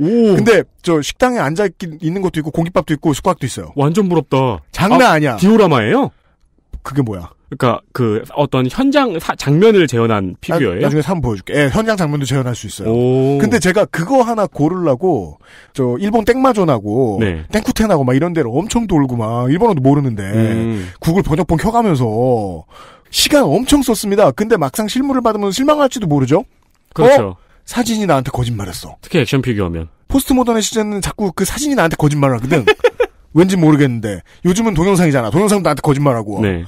오. 근데, 저, 식당에 앉아있는 것도 있고, 공깃밥도 있고, 숙박도 있어요. 완전 부럽다. 장난 아니야. 디오라마예요? 그게 뭐야? 그러니까 그 어떤 현장 장면을 재현한 피규어예요. 나중에 한번 보여줄게. 예, 현장 장면도 재현할 수 있어요. 오. 근데 제가 그거 하나 고르려고 저 일본 땡마존하고 네. 땡쿠텐하고 막 이런 데를 엄청 돌고 막 일본어도 모르는데 구글 번역본 켜가면서 시간 엄청 썼습니다. 근데 막상 실물을 받으면 실망할지도 모르죠. 그렇죠. 사진이 나한테 거짓말했어. 특히 액션 피규어면. 포스트모던의 시대는 자꾸 그 사진이 나한테 거짓말하거든. 왠지 모르겠는데 요즘은 동영상이잖아. 동영상도 나한테 거짓말하고. 네.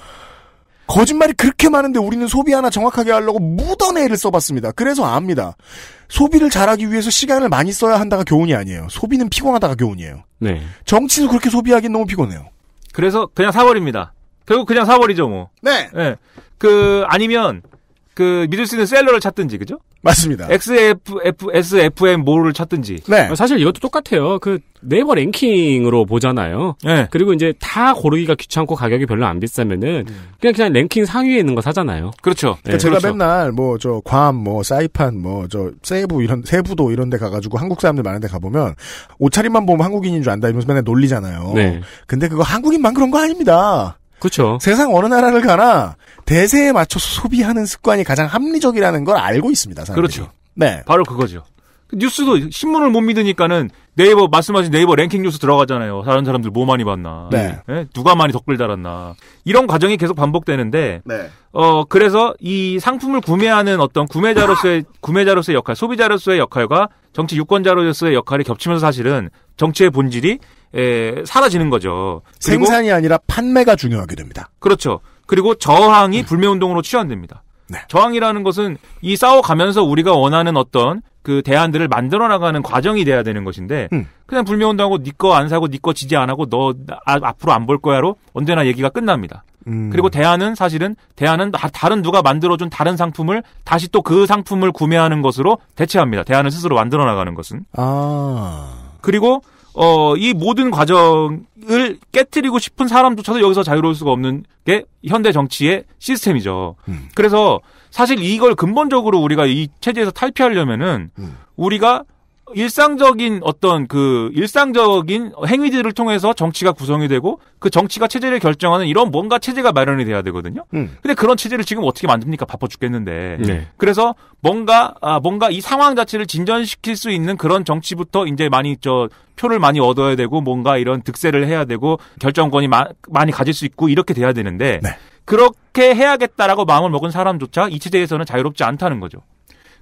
거짓말이 그렇게 많은데 우리는 소비 하나 정확하게 하려고 묻어내를 써봤습니다. 그래서 압니다. 소비를 잘하기 위해서 시간을 많이 써야 한다가 교훈이 아니에요. 소비는 피곤하다가 교훈이에요. 네. 정치도 그렇게 소비하기엔 너무 피곤해요. 그래서 그냥 사버립니다. 결국 그냥 사버리죠 뭐. 네. 네. 아니면 믿을 수 있는 셀러를 찾든지 그죠? 맞습니다. XSFM 뭐를 찾든지. 네. 사실 이것도 똑같아요. 네이버 랭킹으로 보잖아요. 네. 그리고 이제 다 고르기가 귀찮고 가격이 별로 안 비싸면은 그냥 랭킹 상위에 있는 거 사잖아요. 그렇죠. 네. 그러니까 제가 그렇죠. 맨날 괌, 사이판, 세부 세부도 이런 데 가가지고 한국 사람들 많은 데 가보면 옷차림만 보면 한국인인 줄 안다 이러면서 맨날 놀리잖아요. 네. 근데 그거 한국인만 그런 거 아닙니다. 그렇죠. 세상 어느 나라를 가나 대세에 맞춰서 소비하는 습관이 가장 합리적이라는 걸 알고 있습니다. 사람들이. 그렇죠. 네, 바로 그거죠. 뉴스도 신문을 못 믿으니까는 네이버 말씀하신 네이버 랭킹 뉴스 들어가잖아요. 다른 사람들 뭐 많이 봤나, 네. 네? 누가 많이 댓글 달았나 이런 과정이 계속 반복되는데, 네. 그래서 이 상품을 구매하는 어떤 구매자로서의 역할, 소비자로서의 역할과 정치 유권자로서의 역할이 겹치면서 사실은 정치의 본질이 사라지는 거죠. 생산이 아니라 판매가 중요하게 됩니다. 그렇죠. 그리고 저항이 불매운동으로 치환됩니다. 네. 저항이라는 것은 이 싸워가면서 우리가 원하는 어떤 그 대안들을 만들어 나가는 과정이 돼야 되는 것인데 그냥 불매운동하고 네 거 안 사고 네 거 지지 안 하고 너 앞으로 안 볼 거야로 언제나 얘기가 끝납니다. 그리고 대안은 다른 누가 만들어준 다른 상품을 다시 또 그 상품을 구매하는 것으로 대체합니다. 대안을 스스로 만들어 나가는 것은. 그리고 이 모든 과정을 깨뜨리고 싶은 사람조차도 여기서 자유로울 수가 없는 게 현대 정치의 시스템이죠. 그래서 사실 이걸 근본적으로 우리가 이 체제에서 탈피하려면은 우리가 일상적인 행위들을 통해서 정치가 구성이 되고 그 정치가 체제를 결정하는 이런 뭔가 체제가 마련이 돼야 되거든요. 근데 그런 체제를 지금 어떻게 만듭니까? 바빠 죽겠는데. 네. 그래서 뭔가 이 상황 자체를 진전시킬 수 있는 그런 정치부터 이제 많이 표를 많이 얻어야 되고 뭔가 이런 득세를 해야 되고 결정권이 많이 가질 수 있고 이렇게 돼야 되는데 네. 그렇게 해야겠다라고 마음을 먹은 사람조차 이 체제에서는 자유롭지 않다는 거죠.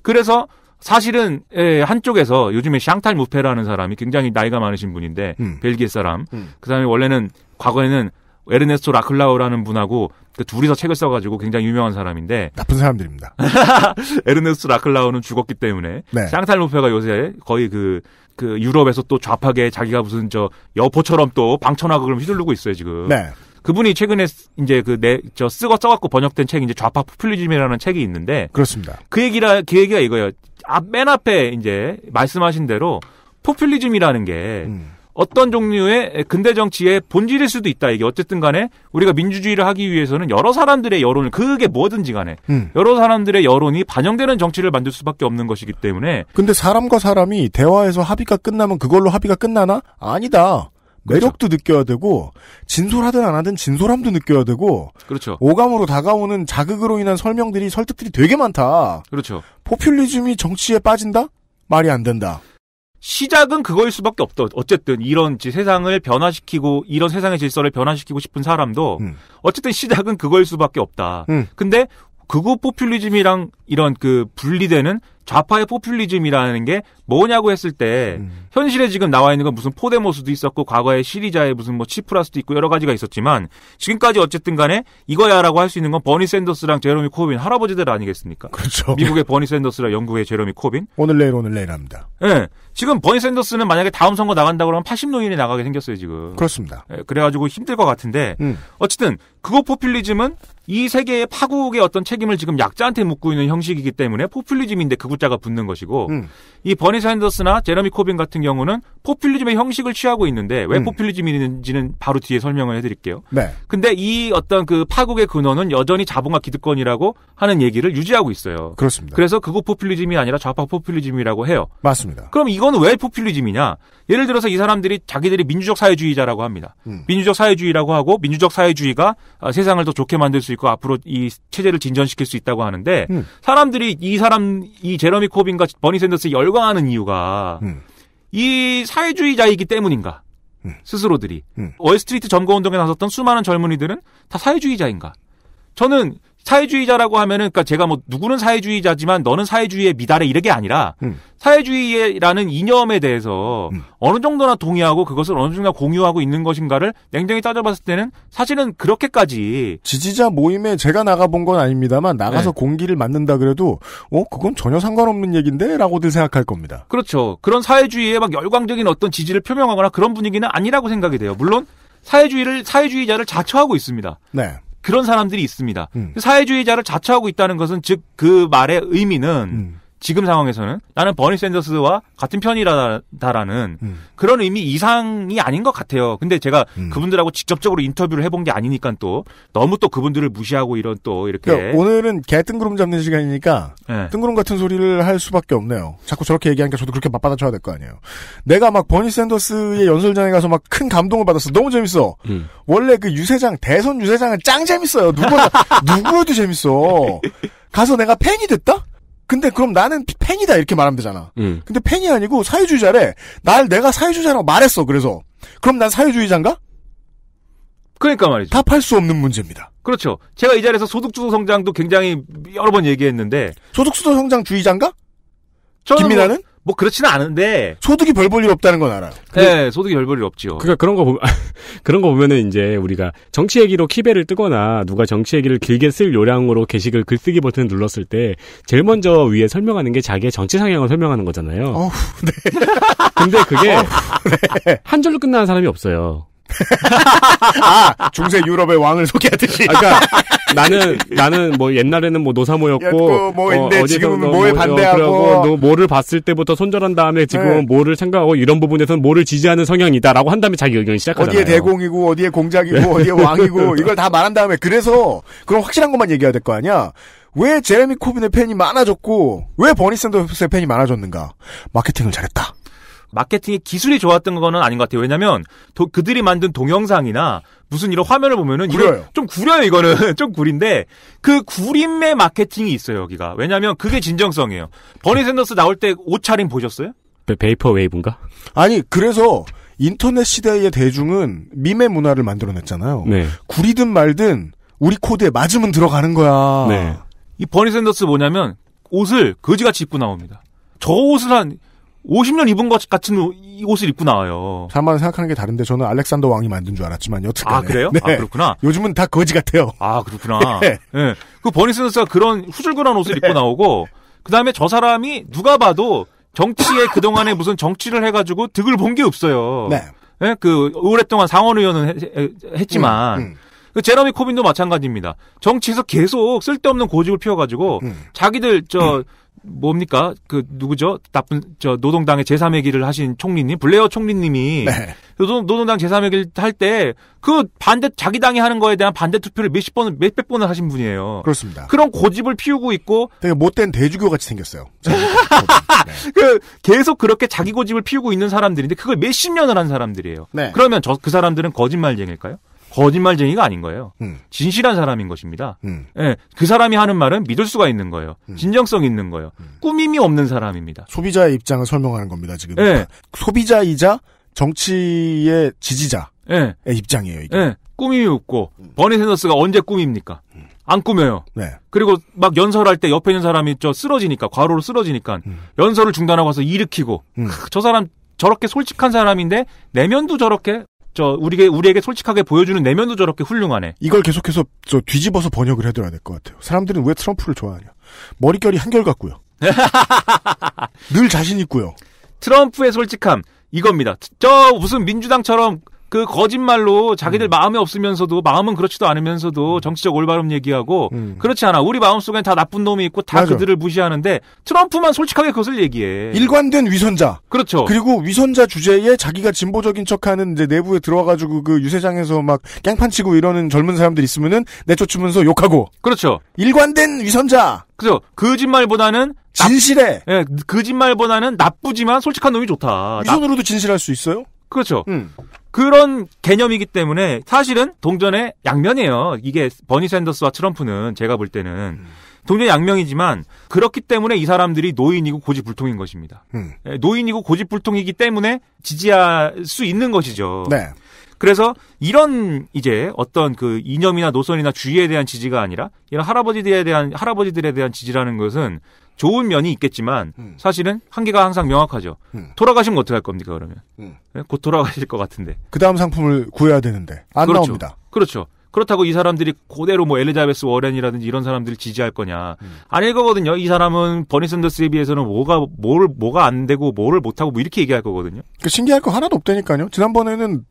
그래서 사실은 한쪽에서 요즘에 샹탈 무페라는 사람이 굉장히 나이가 많으신 분인데 벨기에 사람. 그 사람이 원래는 과거에는 에르네스토 라클라우라는 분하고 그 둘이서 책을 써가지고 굉장히 유명한 사람인데 나쁜 사람들입니다. 에르네스토 라클라우는 죽었기 때문에 네. 샹탈 무페가 요새 거의 그 유럽에서 또 좌파계 자기가 무슨 저 여포처럼 또 방천하고 그럼 휘둘르고 있어요 지금. 네. 그분이 최근에 이제 써갖고 번역된 책이 이제 좌파 포퓰리즘이라는 책이 있는데 그렇습니다. 그 얘기가 이거예요. 맨 앞에 이제 말씀하신 대로 포퓰리즘이라는 게 어떤 종류의 근대 정치의 본질일 수도 있다. 이게 어쨌든 간에 우리가 민주주의를 하기 위해서는 여러 사람들의 여론을 그게 뭐든지 간에 여러 사람들의 여론이 반영되는 정치를 만들 수밖에 없는 것이기 때문에 근데 사람과 사람이 대화에서 합의가 끝나면 그걸로 합의가 끝나나? 아니다. 매력도 그렇죠. 느껴야 되고 진솔하든 안 하든 진솔함도 느껴야 되고 그렇죠. 오감으로 다가오는 자극으로 인한 설명들이 설득들이 되게 많다. 그렇죠. 포퓰리즘이 정치에 빠진다? 말이 안 된다. 시작은 그거일 수밖에 없다. 어쨌든 이런 세상을 변화시키고 이런 세상의 질서를 변화시키고 싶은 사람도 어쨌든 시작은 그거일 수밖에 없다. 근데 극우 포퓰리즘이랑 이런 그 분리되는 좌파의 포퓰리즘이라는 게 뭐냐고 했을 때 현실에 지금 나와 있는 건 무슨 포데모스도 있었고 과거에 시리자의 무슨 뭐 치프라스도 있고 여러 가지가 있었지만 지금까지 어쨌든 간에 이거야라고 할 수 있는 건 버니 샌더스랑 제러미 코빈 할아버지들 아니겠습니까? 그렇죠. 미국의 버니 샌더스랑 영국의 제러미 코빈. 오늘 내일 합니다. 예. 네. 지금 버니 샌더스는 만약에 다음 선거 나간다고 하면 80노인이 나가게 생겼어요 지금. 그렇습니다. 네. 그래가지고 힘들 것 같은데 어쨌든 그거 포퓰리즘은 이 세계의 파국의 어떤 책임을 지금 약자한테 묻고 있는 형식이기 때문에 포퓰리즘인데 그구자가 붙는 것이고 이 버니 샌더스나 제러미 코빈 같은 경우는 포퓰리즘의 형식을 취하고 있는데 왜 포퓰리즘인지는 바로 뒤에 설명을 해드릴게요. 네. 근데 이 어떤 그 파국의 근원은 여전히 자본과 기득권이라고 하는 얘기를 유지하고 있어요. 그렇습니다. 그래서 극우 포퓰리즘이 아니라 좌파 포퓰리즘이라고 해요. 맞습니다. 그럼 이건 왜 포퓰리즘이냐? 예를 들어서 이 사람들이 자기들이 민주적 사회주의자라고 합니다. 민주적 사회주의라고 하고 민주적 사회주의가 세상을 더 좋게 만들 수 있고 앞으로 이 체제를 진전시킬 수 있다고 하는데 사람들이 이 제러미 코빈과 버니 샌더스에 열광하는 이유가 이 사회주의자이기 때문인가? 스스로들이. 월스트리트 점거운동에 나섰던 수많은 젊은이들은 다 사회주의자인가? 저는 사회주의자라고 하면은, 그니까 제가 뭐, 누구는 사회주의자지만 너는 사회주의의 미달에 이르게 아니라, 사회주의라는 이념에 대해서 어느 정도나 동의하고 그것을 어느 정도나 공유하고 있는 것인가를 냉정히 따져봤을 때는 사실은 그렇게까지. 지지자 모임에 제가 나가본 건 아닙니다만, 나가서 네. 공기를 맞는다 그래도, 그건 전혀 상관없는 얘기인데? 라고들 생각할 겁니다. 그렇죠. 그런 사회주의에 막 열광적인 어떤 지지를 표명하거나 그런 분위기는 아니라고 생각이 돼요. 물론, 사회주의자를 자처하고 있습니다. 네. 그런 사람들이 있습니다. 사회주의자를 자처하고 있다는 것은 즉 그 말의 의미는 지금 상황에서는 나는 버니 샌더스와 같은 편이다라는 그런 의미 이상이 아닌 것 같아요. 근데 제가 그분들하고 직접적으로 인터뷰를 해본 게 아니니까 또 너무 또 그분들을 무시하고 이런 또 이렇게. 그러니까 오늘은 개 뜬구름 잡는 시간이니까 네. 뜬구름 같은 소리를 할 수밖에 없네요. 자꾸 저렇게 얘기하니까 저도 그렇게 맞받아쳐야 될 거 아니에요. 내가 막 버니 샌더스의 연설장에 가서 막 큰 감동을 받았어. 너무 재밌어. 원래 그 유세장 대선 유세장은 짱 재밌어요. 누구라도 재밌어. 가서 내가 팬이 됐다? 근데 그럼 나는 팬이다 이렇게 말하면 되잖아. 근데 팬이 아니고 사회주의자래. 내가 사회주의자라고 말했어. 그래서 그럼 난 사회주의자인가? 그러니까 말이죠. 답할 수 없는 문제입니다. 그렇죠. 제가 이 자리에서 소득주도 성장도 굉장히 여러 번 얘기했는데 소득주도 성장주의자인가? 김민하는? 뭐 그렇지는 않은데 소득이 별 볼 일 없다는 건 알아요. 네, 소득이 별 볼 일 없지요. 그러니까 그런 거 보면은 이제 우리가 정치 얘기로 키베를 뜨거나 누가 정치 얘기를 길게 쓸 요량으로 게시글 글쓰기 버튼을 눌렀을 때 제일 먼저 위에 설명하는 게 자기의 정치 상향을 설명하는 거잖아요. 어후, 네. 근데 그게 어후, 네. 한 줄로 끝나는 사람이 없어요. 중세 유럽의 왕을 소개하듯이. 그러니까 나는 뭐 옛날에는 뭐 노사모였고 뭐인데 지금은 뭐에 반대하고 뭐를 봤을 때부터 손절한 다음에 지금은 네. 뭐를 생각하고 이런 부분에서는 뭐를 지지하는 성향이다라고 한 다음에 자기 의견을 시작하잖아요. 어디에 대공이고 어디에 공작이고 네. 어디에 왕이고 이걸 다 말한 다음에 그래서 그럼 확실한 것만 얘기해야 될 거 아니야. 왜 제레미 코빈의 팬이 많아졌고 왜 버니 샌더스의 팬이 많아졌는가. 마케팅을 잘했다. 마케팅의 기술이 좋았던 거는 아닌 것 같아요. 왜냐면 그들이 만든 동영상이나 무슨 이런 화면을 보면은 이거 좀 구려요. 이거는 좀 구린데 그 구림의 마케팅이 있어요. 여기가. 왜냐면 그게 진정성이에요. 버니 샌더스 나올 때 옷차림 보셨어요? 베이퍼 웨이브인가? 아니 그래서 인터넷 시대의 대중은 밈의 문화를 만들어냈잖아요. 네. 구리든 말든 우리 코드에 맞으면 들어가는 거야. 네. 이 버니 샌더스 뭐냐면 옷을 거지같이 입고 나옵니다. 저 옷을 한 50년 입은 것 같은 옷을 입고 나와요. 사람마다 생각하는 게 다른데 저는 알렉산더 왕이 만든 줄 알았지만요. 아, 그래요? 네. 아, 그렇구나. 요즘은 다 거지 같아요. 아, 그렇구나. 네. 네. 그 버니 샌더스가 그런 후줄근한 옷을 입고 나오고, 그 다음에 저 사람이 누가 봐도 정치에 그동안에 무슨 정치를 해가지고 득을 본 게 없어요. 네. 네. 그 오랫동안 상원의원은 했지만, 그 제러미 코빈도 마찬가지입니다. 정치에서 계속 쓸데없는 고집을 피워가지고 자기들 뭡니까? 그 누구죠? 나쁜 노동당의 제3의 길을 하신 총리님, 블레어 총리님이 네. 노동당 제3의 길 할 때 그 반대 자기 당이 하는 거에 대한 반대 투표를 몇십 번을 몇백 번을 하신 분이에요. 그렇습니다. 그런 고집을 피우고 있고 되게 못된 대주교 같이 생겼어요. 네. 그 계속 그렇게 자기 고집을 피우고 있는 사람들인데 그걸 몇십 년을 한 사람들이에요. 네. 그러면 그 사람들은 거짓말쟁일까요? 거짓말쟁이가 아닌 거예요. 진실한 사람인 것입니다. 예, 그 사람이 하는 말은 믿을 수가 있는 거예요. 진정성 있는 거예요. 꾸밈이 없는 사람입니다. 소비자의 입장을 설명하는 겁니다. 지금 예. 소비자이자 정치의 지지자의 입장이에요. 이게. 예, 꾸밈이 없고 버니 샌더스가 언제 꾸밉니까? 안 꾸며요. 네. 그리고 막 연설할 때 옆에 있는 사람이 쓰러지니까 과로로 쓰러지니까 연설을 중단하고 와서 일으키고 저 사람 저렇게 솔직한 사람인데 내면도 저렇게 우리에게 솔직하게 보여주는 내면도 저렇게 훌륭하네. 이걸 계속해서 뒤집어서 번역을 해드려야 될 것 같아요. 사람들은 왜 트럼프를 좋아하냐? 머릿결이 한결같고요. 늘 자신 있고요. 트럼프의 솔직함 이겁니다. 무슨 민주당처럼 그 거짓말로 자기들 마음에 없으면서도 마음은 그렇지도 않으면서도 정치적 올바름 얘기하고 그렇지 않아. 우리 마음속엔 다 나쁜 놈이 있고 다 맞아. 그들을 무시하는데 트럼프만 솔직하게 그것을 얘기해. 일관된 위선자. 그렇죠. 그리고 위선자 주제에 자기가 진보적인 척하는 이제 내부에 들어와가지고 그 유세장에서 막 깽판치고 이러는 젊은 사람들 있으면은 내쫓으면서 욕하고. 그렇죠. 일관된 위선자. 그죠. 거짓말보다는 진실해. 예, 거짓말보다는 나쁘지만 솔직한 놈이 좋다. 위선으로도 진실할 수 있어요? 그렇죠. 그런 개념이기 때문에 사실은 동전의 양면이에요. 이게 버니 샌더스와 트럼프는 제가 볼 때는 동전의 양면이지만 그렇기 때문에 이 사람들이 노인이고 고집불통인 것입니다. 노인이고 고집불통이기 때문에 지지할 수 있는 것이죠. 네. 그래서 이런 이제 어떤 그 이념이나 노선이나 주의에 대한 지지가 아니라 이런 할아버지들에 대한 지지라는 것은 좋은 면이 있겠지만 사실은 한계가 항상 명확하죠. 돌아가시면 어떡할 겁니까 그러면? 곧 돌아가실 것 같은데. 그 다음 상품을 구해야 되는데 안 그렇죠. 나옵니다. 그렇죠. 그렇다고 이 사람들이 그대로 뭐 엘리자베스 워렌이라든지 이런 사람들을 지지할 거냐? 아닐 거거든요. 이 사람은 버니 샌더스에 비해서는 뭐가 안 되고 뭐를 못 하고 뭐 이렇게 얘기할 거거든요. 그러니까 신기할 거 하나도 없다니까요. 지난번에는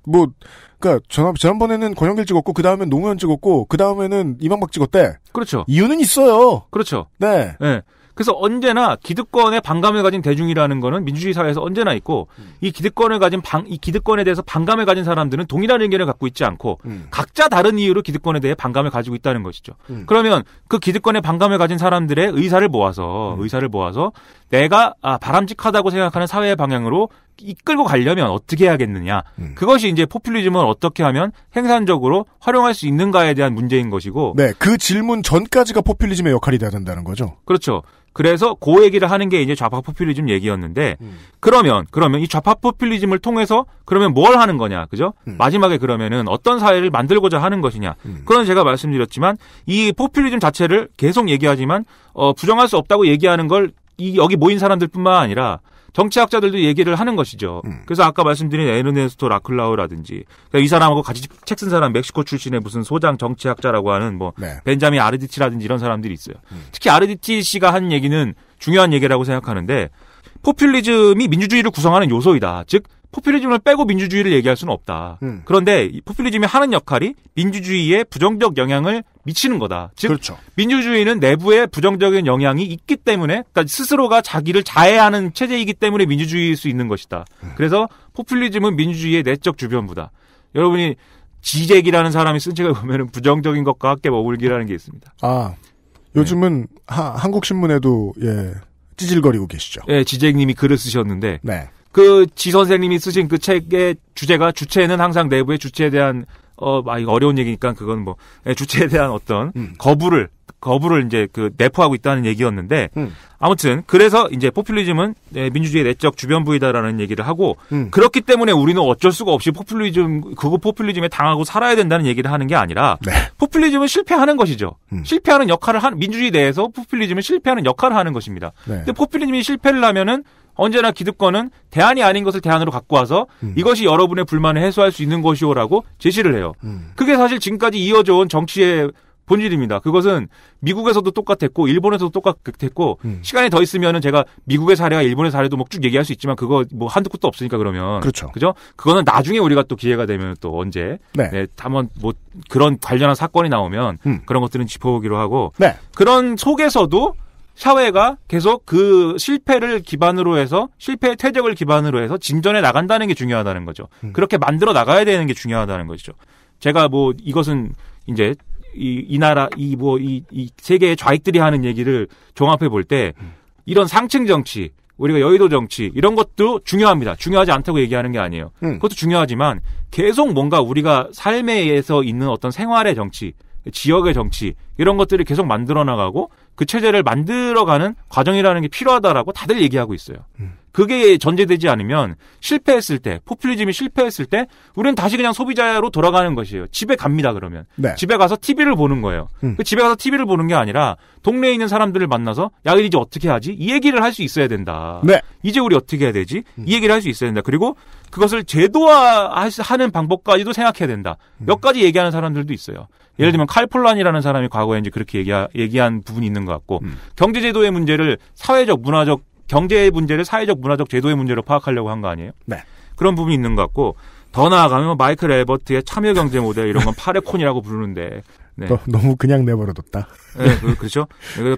지난번에는 권영길 찍었고 그 다음에 노무현 찍었고 그 다음에는 이명박 찍었대. 그렇죠. 이유는 있어요. 그렇죠. 네. 네. 그래서 언제나 기득권에 반감을 가진 대중이라는 거는 민주주의 사회에서 언제나 있고 이 기득권을 가진 이 기득권에 대해서 반감을 가진 사람들은 동일한 의견을 갖고 있지 않고 각자 다른 이유로 기득권에 대해 반감을 가지고 있다는 것이죠. 그러면 그 기득권에 반감을 가진 사람들의 의사를 모아서 내가 바람직하다고 생각하는 사회의 방향으로 이끌고 가려면 어떻게 해야겠느냐. 그것이 이제 포퓰리즘을 어떻게 하면 생산적으로 활용할 수 있는가에 대한 문제인 것이고. 네, 그 질문 전까지가 포퓰리즘의 역할이 돼야 된다는 거죠. 그렇죠. 그래서 그 얘기를 하는 게 이제 좌파 포퓰리즘 얘기였는데 그러면 이 좌파 포퓰리즘을 통해서 그러면 뭘 하는 거냐, 그죠? 마지막에 그러면은 어떤 사회를 만들고자 하는 것이냐. 그건 제가 말씀드렸지만 이 포퓰리즘 자체를 계속 얘기하지만 부정할 수 없다고 얘기하는 걸 여기 모인 사람들뿐만 아니라. 정치학자들도 얘기를 하는 것이죠. 그래서 아까 말씀드린 에르네스토 라클라우라든지 이 사람하고 같이 책 쓴 사람 멕시코 출신의 무슨 소장 정치학자라고 하는 벤자민 아르디치라든지 이런 사람들이 있어요. 특히 아르디치 씨가 한 얘기는 중요한 얘기라고 생각하는데 포퓰리즘이 민주주의를 구성하는 요소이다. 즉 포퓰리즘을 빼고 민주주의를 얘기할 수는 없다. 그런데 이 포퓰리즘이 하는 역할이 민주주의에 부정적 영향을 미치는 거다. 즉 그렇죠. 민주주의는 내부에 부정적인 영향이 있기 때문에 그러니까 스스로가 자기를 자해하는 체제이기 때문에 민주주의일 수 있는 것이다. 그래서 포퓰리즘은 민주주의의 내적 주변부다. 여러분이 지젝이라는 사람이 쓴 책을 보면은 부정적인 것과 함께 머물기라는 게 있습니다. 아 요즘은 네. 한국신문에도 예 찌질거리고 계시죠. 예, 지젝님이 글을 쓰셨는데. 네. 그 지 선생님이 쓰신 그 책의 주체는 항상 내부의 주체에 대한 어려운 얘기니까 그건 주체에 대한 어떤 거부를 거부를 이제 그 내포하고 있다는 얘기였는데 아무튼 그래서 이제 포퓰리즘은 민주주의 내적 주변부이다라는 얘기를 하고 그렇기 때문에 우리는 어쩔 수가 없이 포퓰리즘에 당하고 살아야 된다는 얘기를 하는 게 아니라 네. 포퓰리즘은 실패하는 것이죠. 실패하는 역할을 하는 민주주의 내에서 포퓰리즘은 실패하는 역할을 하는 것입니다. 네. 근데 포퓰리즘이 실패를 하면은 언제나 기득권은 대안이 아닌 것을 대안으로 갖고 와서 이것이 여러분의 불만을 해소할 수 있는 것이오라고 제시를 해요. 그게 사실 지금까지 이어져온 정치의 본질입니다. 그것은 미국에서도 똑같았고 일본에서도 똑같았고 시간이 더 있으면은 제가 미국의 사례와 일본의 사례도 뭐 쭉 얘기할 수 있지만 그거 뭐 한두 곳도 없으니까 그러면 그렇죠. 그죠? 그거는 나중에 우리가 또 기회가 되면 또 언제 네. 네, 한번 뭐 그런 관련한 사건이 나오면 그런 것들은 짚어보기로 하고 네. 그런 속에서도 사회가 계속 그 실패를 기반으로 해서 실패의 퇴적을 기반으로 해서 진전해 나간다는 게 중요하다는 거죠. 그렇게 만들어 나가야 되는 게 중요하다는 것이죠. 제가 뭐 이것은 이제 이 나라 이 세계의 좌익들이 하는 얘기를 종합해 볼 때 이런 상층 정치 우리가 여의도 정치 이런 것도 중요합니다. 중요하지 않다고 얘기하는 게 아니에요. 그것도 중요하지만 계속 뭔가 우리가 삶에 의해서 있는 어떤 생활의 정치 지역의 정치 이런 것들을 계속 만들어 나가고 그 체제를 만들어가는 과정이라는 게 필요하다라고 다들 얘기하고 있어요. 그게 전제되지 않으면 실패했을 때 포퓰리즘이 실패했을 때 우리는 다시 그냥 소비자로 돌아가는 것이에요. 집에 갑니다 그러면. 네. 집에 가서 TV를 보는 거예요. 그 집에 가서 TV를 보는 게 아니라 동네에 있는 사람들을 만나서 야 이제 어떻게 하지? 이 얘기를 할 수 있어야 된다. 네. 이제 우리 어떻게 해야 되지? 이 얘기를 할 수 있어야 된다. 그리고 그것을 제도화하는 방법까지도 생각해야 된다. 몇 가지 얘기하는 사람들도 있어요. 예를 들면 칼폴란이라는 사람이 과거에 이제 그렇게 얘기한 부분이 있는 것 같고 경제제도의 문제를 사회적, 문화적 경제의 문제를 사회적, 문화적, 제도의 문제로 파악하려고 한 거 아니에요? 네. 그런 부분이 있는 것 같고 더 나아가면 마이클 엘버트의 참여경제 모델 이런 건 파레콘이라고 부르는데 네. 너무 그냥 내버려뒀다. 네, 그렇죠.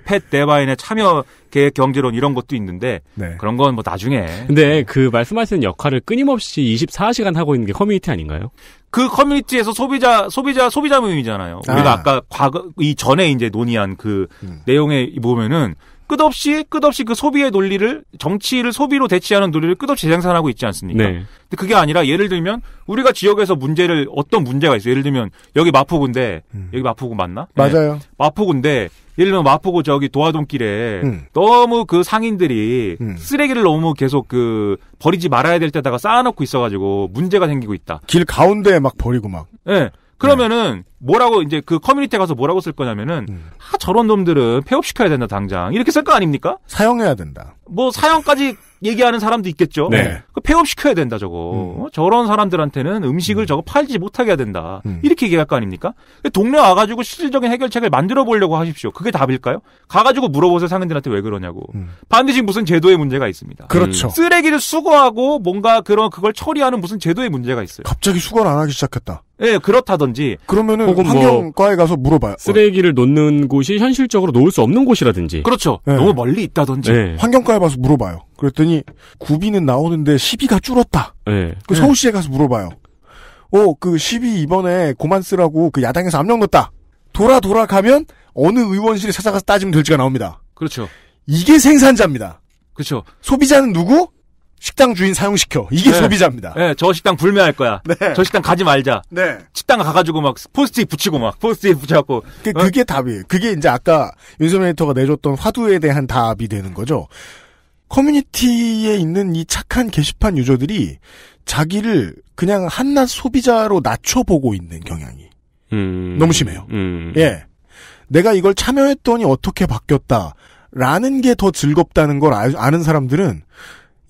팻 데바인의 참여계획 경제론 이런 것도 있는데 네. 그런 건 뭐 나중에. 근데 그 말씀하시는 역할을 끊임없이 24시간 하고 있는 게 커뮤니티 아닌가요? 그 커뮤니티에서 소비자 모임이잖아요. 우리가 아까 과거 이 전에 이제 논의한 그 내용에 보면은. 끝없이 그 소비의 논리를 정치를 소비로 대치하는 논리를 끝없이 재생산하고 있지 않습니까? 네. 근데 그게 아니라 예를 들면 우리가 지역에서 문제를 어떤 문제가 있어요. 예를 들면 여기 마포구인데 여기 마포구 맞나? 맞아요. 네. 마포구인데 예를 들면 마포구 저기 도화동길에 너무 그 상인들이 쓰레기를 너무 계속 그 버리지 말아야 될 때다가 쌓아놓고 있어가지고 문제가 생기고 있다. 길 가운데에 막 버리고 막. 네. 그러면은, 뭐라고, 이제 그 커뮤니티에 가서 뭐라고 쓸 거냐면은, 저런 놈들은 폐업시켜야 된다, 당장. 이렇게 쓸 거 아닙니까? 사형해야 된다. 뭐, 사형까지 얘기하는 사람도 있겠죠? 네. 폐업시켜야 된다, 저거. 저런 사람들한테는 음식을 저거 팔지 못하게 해야 된다. 이렇게 얘기할 거 아닙니까? 동네 와가지고 실질적인 해결책을 만들어 보려고 하십시오. 그게 답일까요? 가가지고 물어보세요, 상인들한테 왜 그러냐고. 반드시 무슨 제도의 문제가 있습니다. 그렇죠. 쓰레기를 수거하고 뭔가 그걸 처리하는 무슨 제도의 문제가 있어요. 갑자기 수거를 안 하기 시작했다. 예, 네, 그렇다든지. 그러면은, 혹은 환경과에 가서 물어봐요. 쓰레기를 놓는 곳이 현실적으로 놓을 수 없는 곳이라든지. 그렇죠. 네. 너무 멀리 있다든지. 네. 환경과에 가서 물어봐요. 그랬더니, 구비는 나오는데 시비가 줄었다. 네. 그 서울시에 가서 물어봐요. 그 시비 이번에 고만 쓰라고 그 야당에서 압력 넣었다. 돌아가면 어느 의원실에 찾아가서 따지면 될지가 나옵니다. 그렇죠. 이게 생산자입니다. 그렇죠. 소비자는 누구? 식당 주인 사용시켜. 이게 네. 소비자입니다. 네, 저 식당 불매할 거야. 네. 저 식당 가지 말자. 네. 식당 가가지고 막 포스트잇 붙이고 막 포스트잇 붙여갖고. 그게 답이에요. 그게 이제 아까 윤세민 에디터가 내줬던 화두에 대한 답이 되는 거죠. 커뮤니티에 있는 이 착한 게시판 유저들이 자기를 그냥 한낱 소비자로 낮춰보고 있는 경향이 너무 심해요. 예, 내가 이걸 참여했더니 어떻게 바뀌었다라는 게 더 즐겁다는 걸 아는 사람들은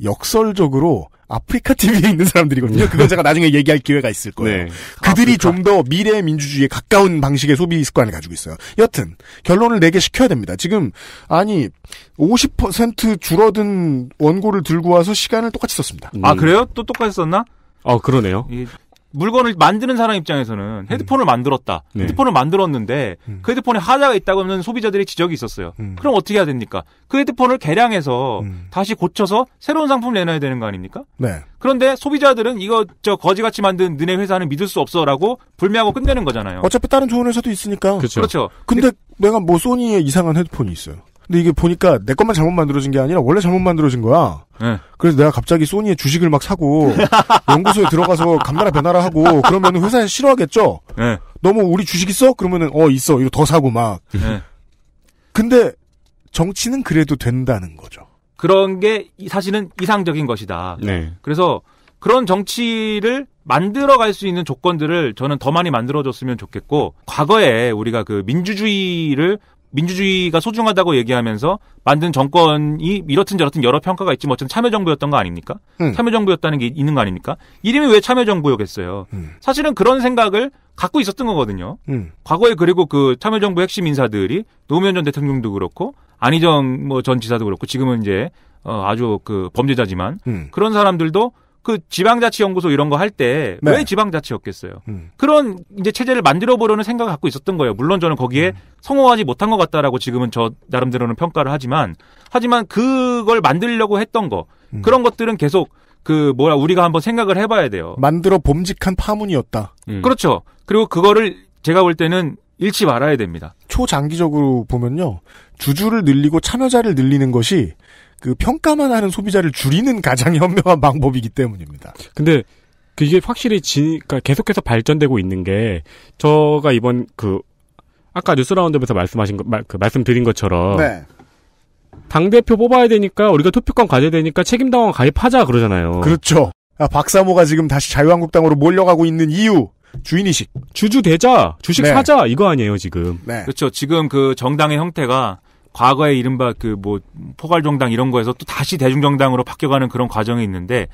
역설적으로 아프리카 TV에 있는 사람들이거든요. 그건 제가 나중에 얘기할 기회가 있을 거예요. 네. 그들이 좀 더 미래의 민주주의에 가까운 방식의 소비 습관을 가지고 있어요. 여튼 결론을 내게 시켜야 됩니다. 지금 50% 줄어든 원고를 들고 와서 시간을 똑같이 썼습니다. 아 그래요? 또 똑같이 썼나? 아 그러네요. 물건을 만드는 사람 입장에서는 헤드폰을 만들었다. 네. 헤드폰을 만들었는데 그 헤드폰에 하자가 있다고 하는 소비자들의 지적이 있었어요. 그럼 어떻게 해야 됩니까? 그 헤드폰을 개량해서 다시 고쳐서 새로운 상품을 내놔야 되는 거 아닙니까? 네. 그런데 소비자들은 이거 저 거지같이 만든 너네 회사는 믿을 수 없어라고 불매하고 끝내는 거잖아요. 어차피 다른 좋은 회사도 있으니까. 그렇죠. 그렇죠. 근데 내가 뭐 소니의 이상한 헤드폰이 있어요. 근데 이게 보니까 내 것만 잘못 만들어진 게 아니라 원래 잘못 만들어진 거야. 네. 그래서 내가 갑자기 소니의 주식을 막 사고 연구소에 들어가서 감나라 변하라 하고 그러면 회사에서 싫어하겠죠. 네. 너무 우리 주식 있어? 그러면은 있어. 이거 더 사고 막. 네. 근데 정치는 그래도 된다는 거죠. 그런 게 사실은 이상적인 것이다. 네. 그래서 그런 정치를 만들어갈 수 있는 조건들을 저는 더 많이 만들어줬으면 좋겠고, 과거에 우리가 그 민주주의가 소중하다고 얘기하면서 만든 정권이 이렇든 저렇든 여러 평가가 있지만 어쨌든 참여정부였던 거 아닙니까? 참여정부였다는 게 있는 거 아닙니까? 이름이 왜 참여정부였겠어요? 사실은 그런 생각을 갖고 있었던 거거든요. 과거에. 그리고 그 참여정부 핵심 인사들이 노무현 전 대통령도 그렇고 안희정 전 지사도 그렇고 지금은 이제 아주 그 범죄자지만 그런 사람들도 그 지방자치연구소 이런 거 할 때 왜 지방자치였겠어요? 그런 이제 체제를 만들어 보려는 생각을 갖고 있었던 거예요. 물론 저는 거기에 성공하지 못한 것 같다라고 지금은 저 나름대로는 평가를 하지만 그걸 만들려고 했던 거 그런 것들은 계속 그 우리가 한번 생각을 해봐야 돼요. 만들어 봄직한 파문이었다. 그렇죠. 그리고 그거를 제가 볼 때는 잃지 말아야 됩니다. 초장기적으로 보면요, 주주를 늘리고 참여자를 늘리는 것이 그 평가만 하는 소비자를 줄이는 가장 현명한 방법이기 때문입니다. 근데 그게 확실히 그러니까 계속해서 발전되고 있는 게, 저가 이번 그 아까 뉴스 라운드에서 말씀드린 것처럼 네. 당대표 뽑아야 되니까 우리가 투표권 가져야 되니까 책임당원 가입하자 그러잖아요. 그렇죠. 아, 박사모가 지금 다시 자유한국당으로 몰려가고 있는 이유. 주인의식. 주주 되자. 주식 네. 사자. 이거 아니에요, 지금. 네. 그렇죠. 지금 그 정당의 형태가 과거에 이른바 그 포괄정당 이런 거에서 또 다시 대중정당으로 바뀌어가는 그런 과정이 있는데,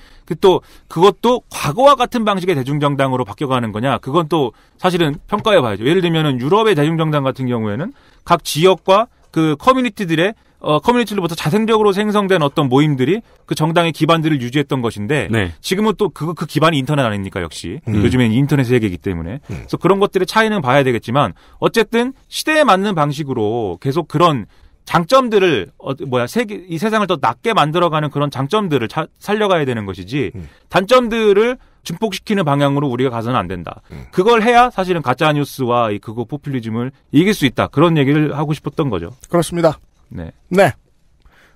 그것도 과거와 같은 방식의 대중정당으로 바뀌어가는 거냐, 그건 또 사실은 평가해 봐야죠. 예를 들면은 유럽의 대중정당 같은 경우에는 각 지역과 그 커뮤니티들의 커뮤니티로부터 자생적으로 생성된 어떤 모임들이 그 정당의 기반들을 유지했던 것인데 네. 지금은 또 그 기반이 인터넷 아닙니까, 역시. 요즘엔 인터넷 세계이기 때문에. 그래서 그런 것들의 차이는 봐야 되겠지만 어쨌든 시대에 맞는 방식으로 계속 그런 장점들을 이 세상을 더 낫게 만들어가는 그런 장점들을 살려가야 되는 것이지 단점들을 증폭시키는 방향으로 우리가 가서는 안 된다. 그걸 해야 사실은 가짜 뉴스와 그거 포퓰리즘을 이길 수 있다. 그런 얘기를 하고 싶었던 거죠. 그렇습니다. 네. 네.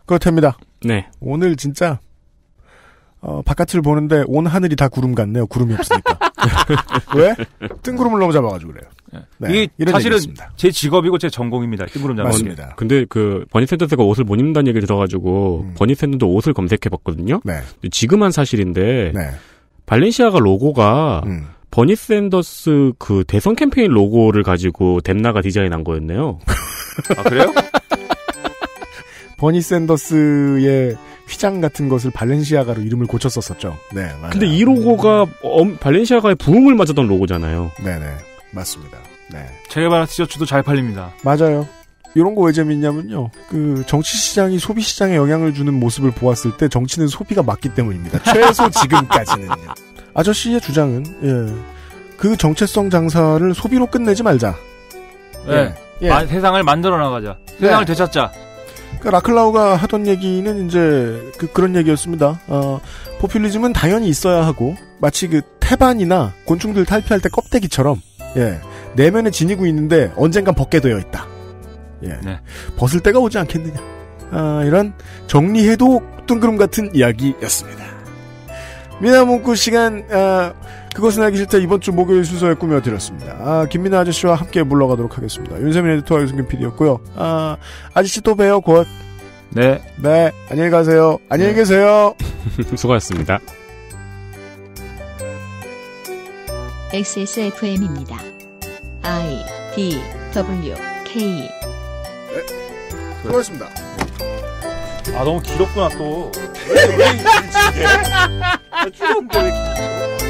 그렇답니다. 네. 오늘 진짜 바깥을 보는데 온 하늘이 다 구름 같네요. 구름이 없으니까. 왜? 뜬구름을 너무 잡아가지고 그래요. 네. 이게 이런 사실은 얘기였습니다. 제 직업이고 제 전공입니다. 뜬구름 잡는 겁니다. 근데 그 버니 샌더스가 옷을 못 입는다는 얘기를 들어가지고 버니 샌더스도 옷을 검색해봤거든요. 네. 근데 지금 한 사실인데 네. 발렌시아가 로고가 버니 샌더스 그 대선 캠페인 로고를 가지고 댐나가 디자인한 거였네요. 아 그래요? 버니 샌더스의 휘장 같은 것을 발렌시아가로 이름을 고쳤었었죠. 네, 맞아요. 근데 이 로고가 발렌시아가의 부흥을 맞았던 로고잖아요. 네네, 맞습니다. 네. 제레바라 티셔츠도 잘 팔립니다. 맞아요. 이런 거 왜 재밌냐면요. 그 정치 시장이 소비 시장에 영향을 주는 모습을 보았을 때 정치는 소비가 맞기 때문입니다. 최소 지금까지는요. 아저씨의 주장은 그 정체성 장사를 소비로 끝내지 말자. 네. 예. 세상을 만들어 나가자. 세상을 되찾자. 라클라우가 하던 얘기는 이제 그런 얘기였습니다. 포퓰리즘은 당연히 있어야 하고, 마치 그 태반이나 곤충들 탈피할 때 껍데기처럼 내면에 지니고 있는데 언젠간 벗게 되어 있다. 네. 벗을 때가 오지 않겠느냐. 이런 정리해도 뜬구름 같은 이야기였습니다. 민하문구 시간 그것은 알기 싫다. 이번 주 목요일 순서에 꾸며드렸습니다. 김민하 아저씨와 함께 물러가도록 하겠습니다. 윤세민 에디터와 유승균 PD였고요. 아저씨 또 봬요, 곧. 네. 네. 안녕히 가세요. 안녕히 계세요. 수고하셨습니다. XSFM입니다. I, D, W, K. 네. 수고하셨습니다. 아, 너무 길었구나, 또. 왜 길지?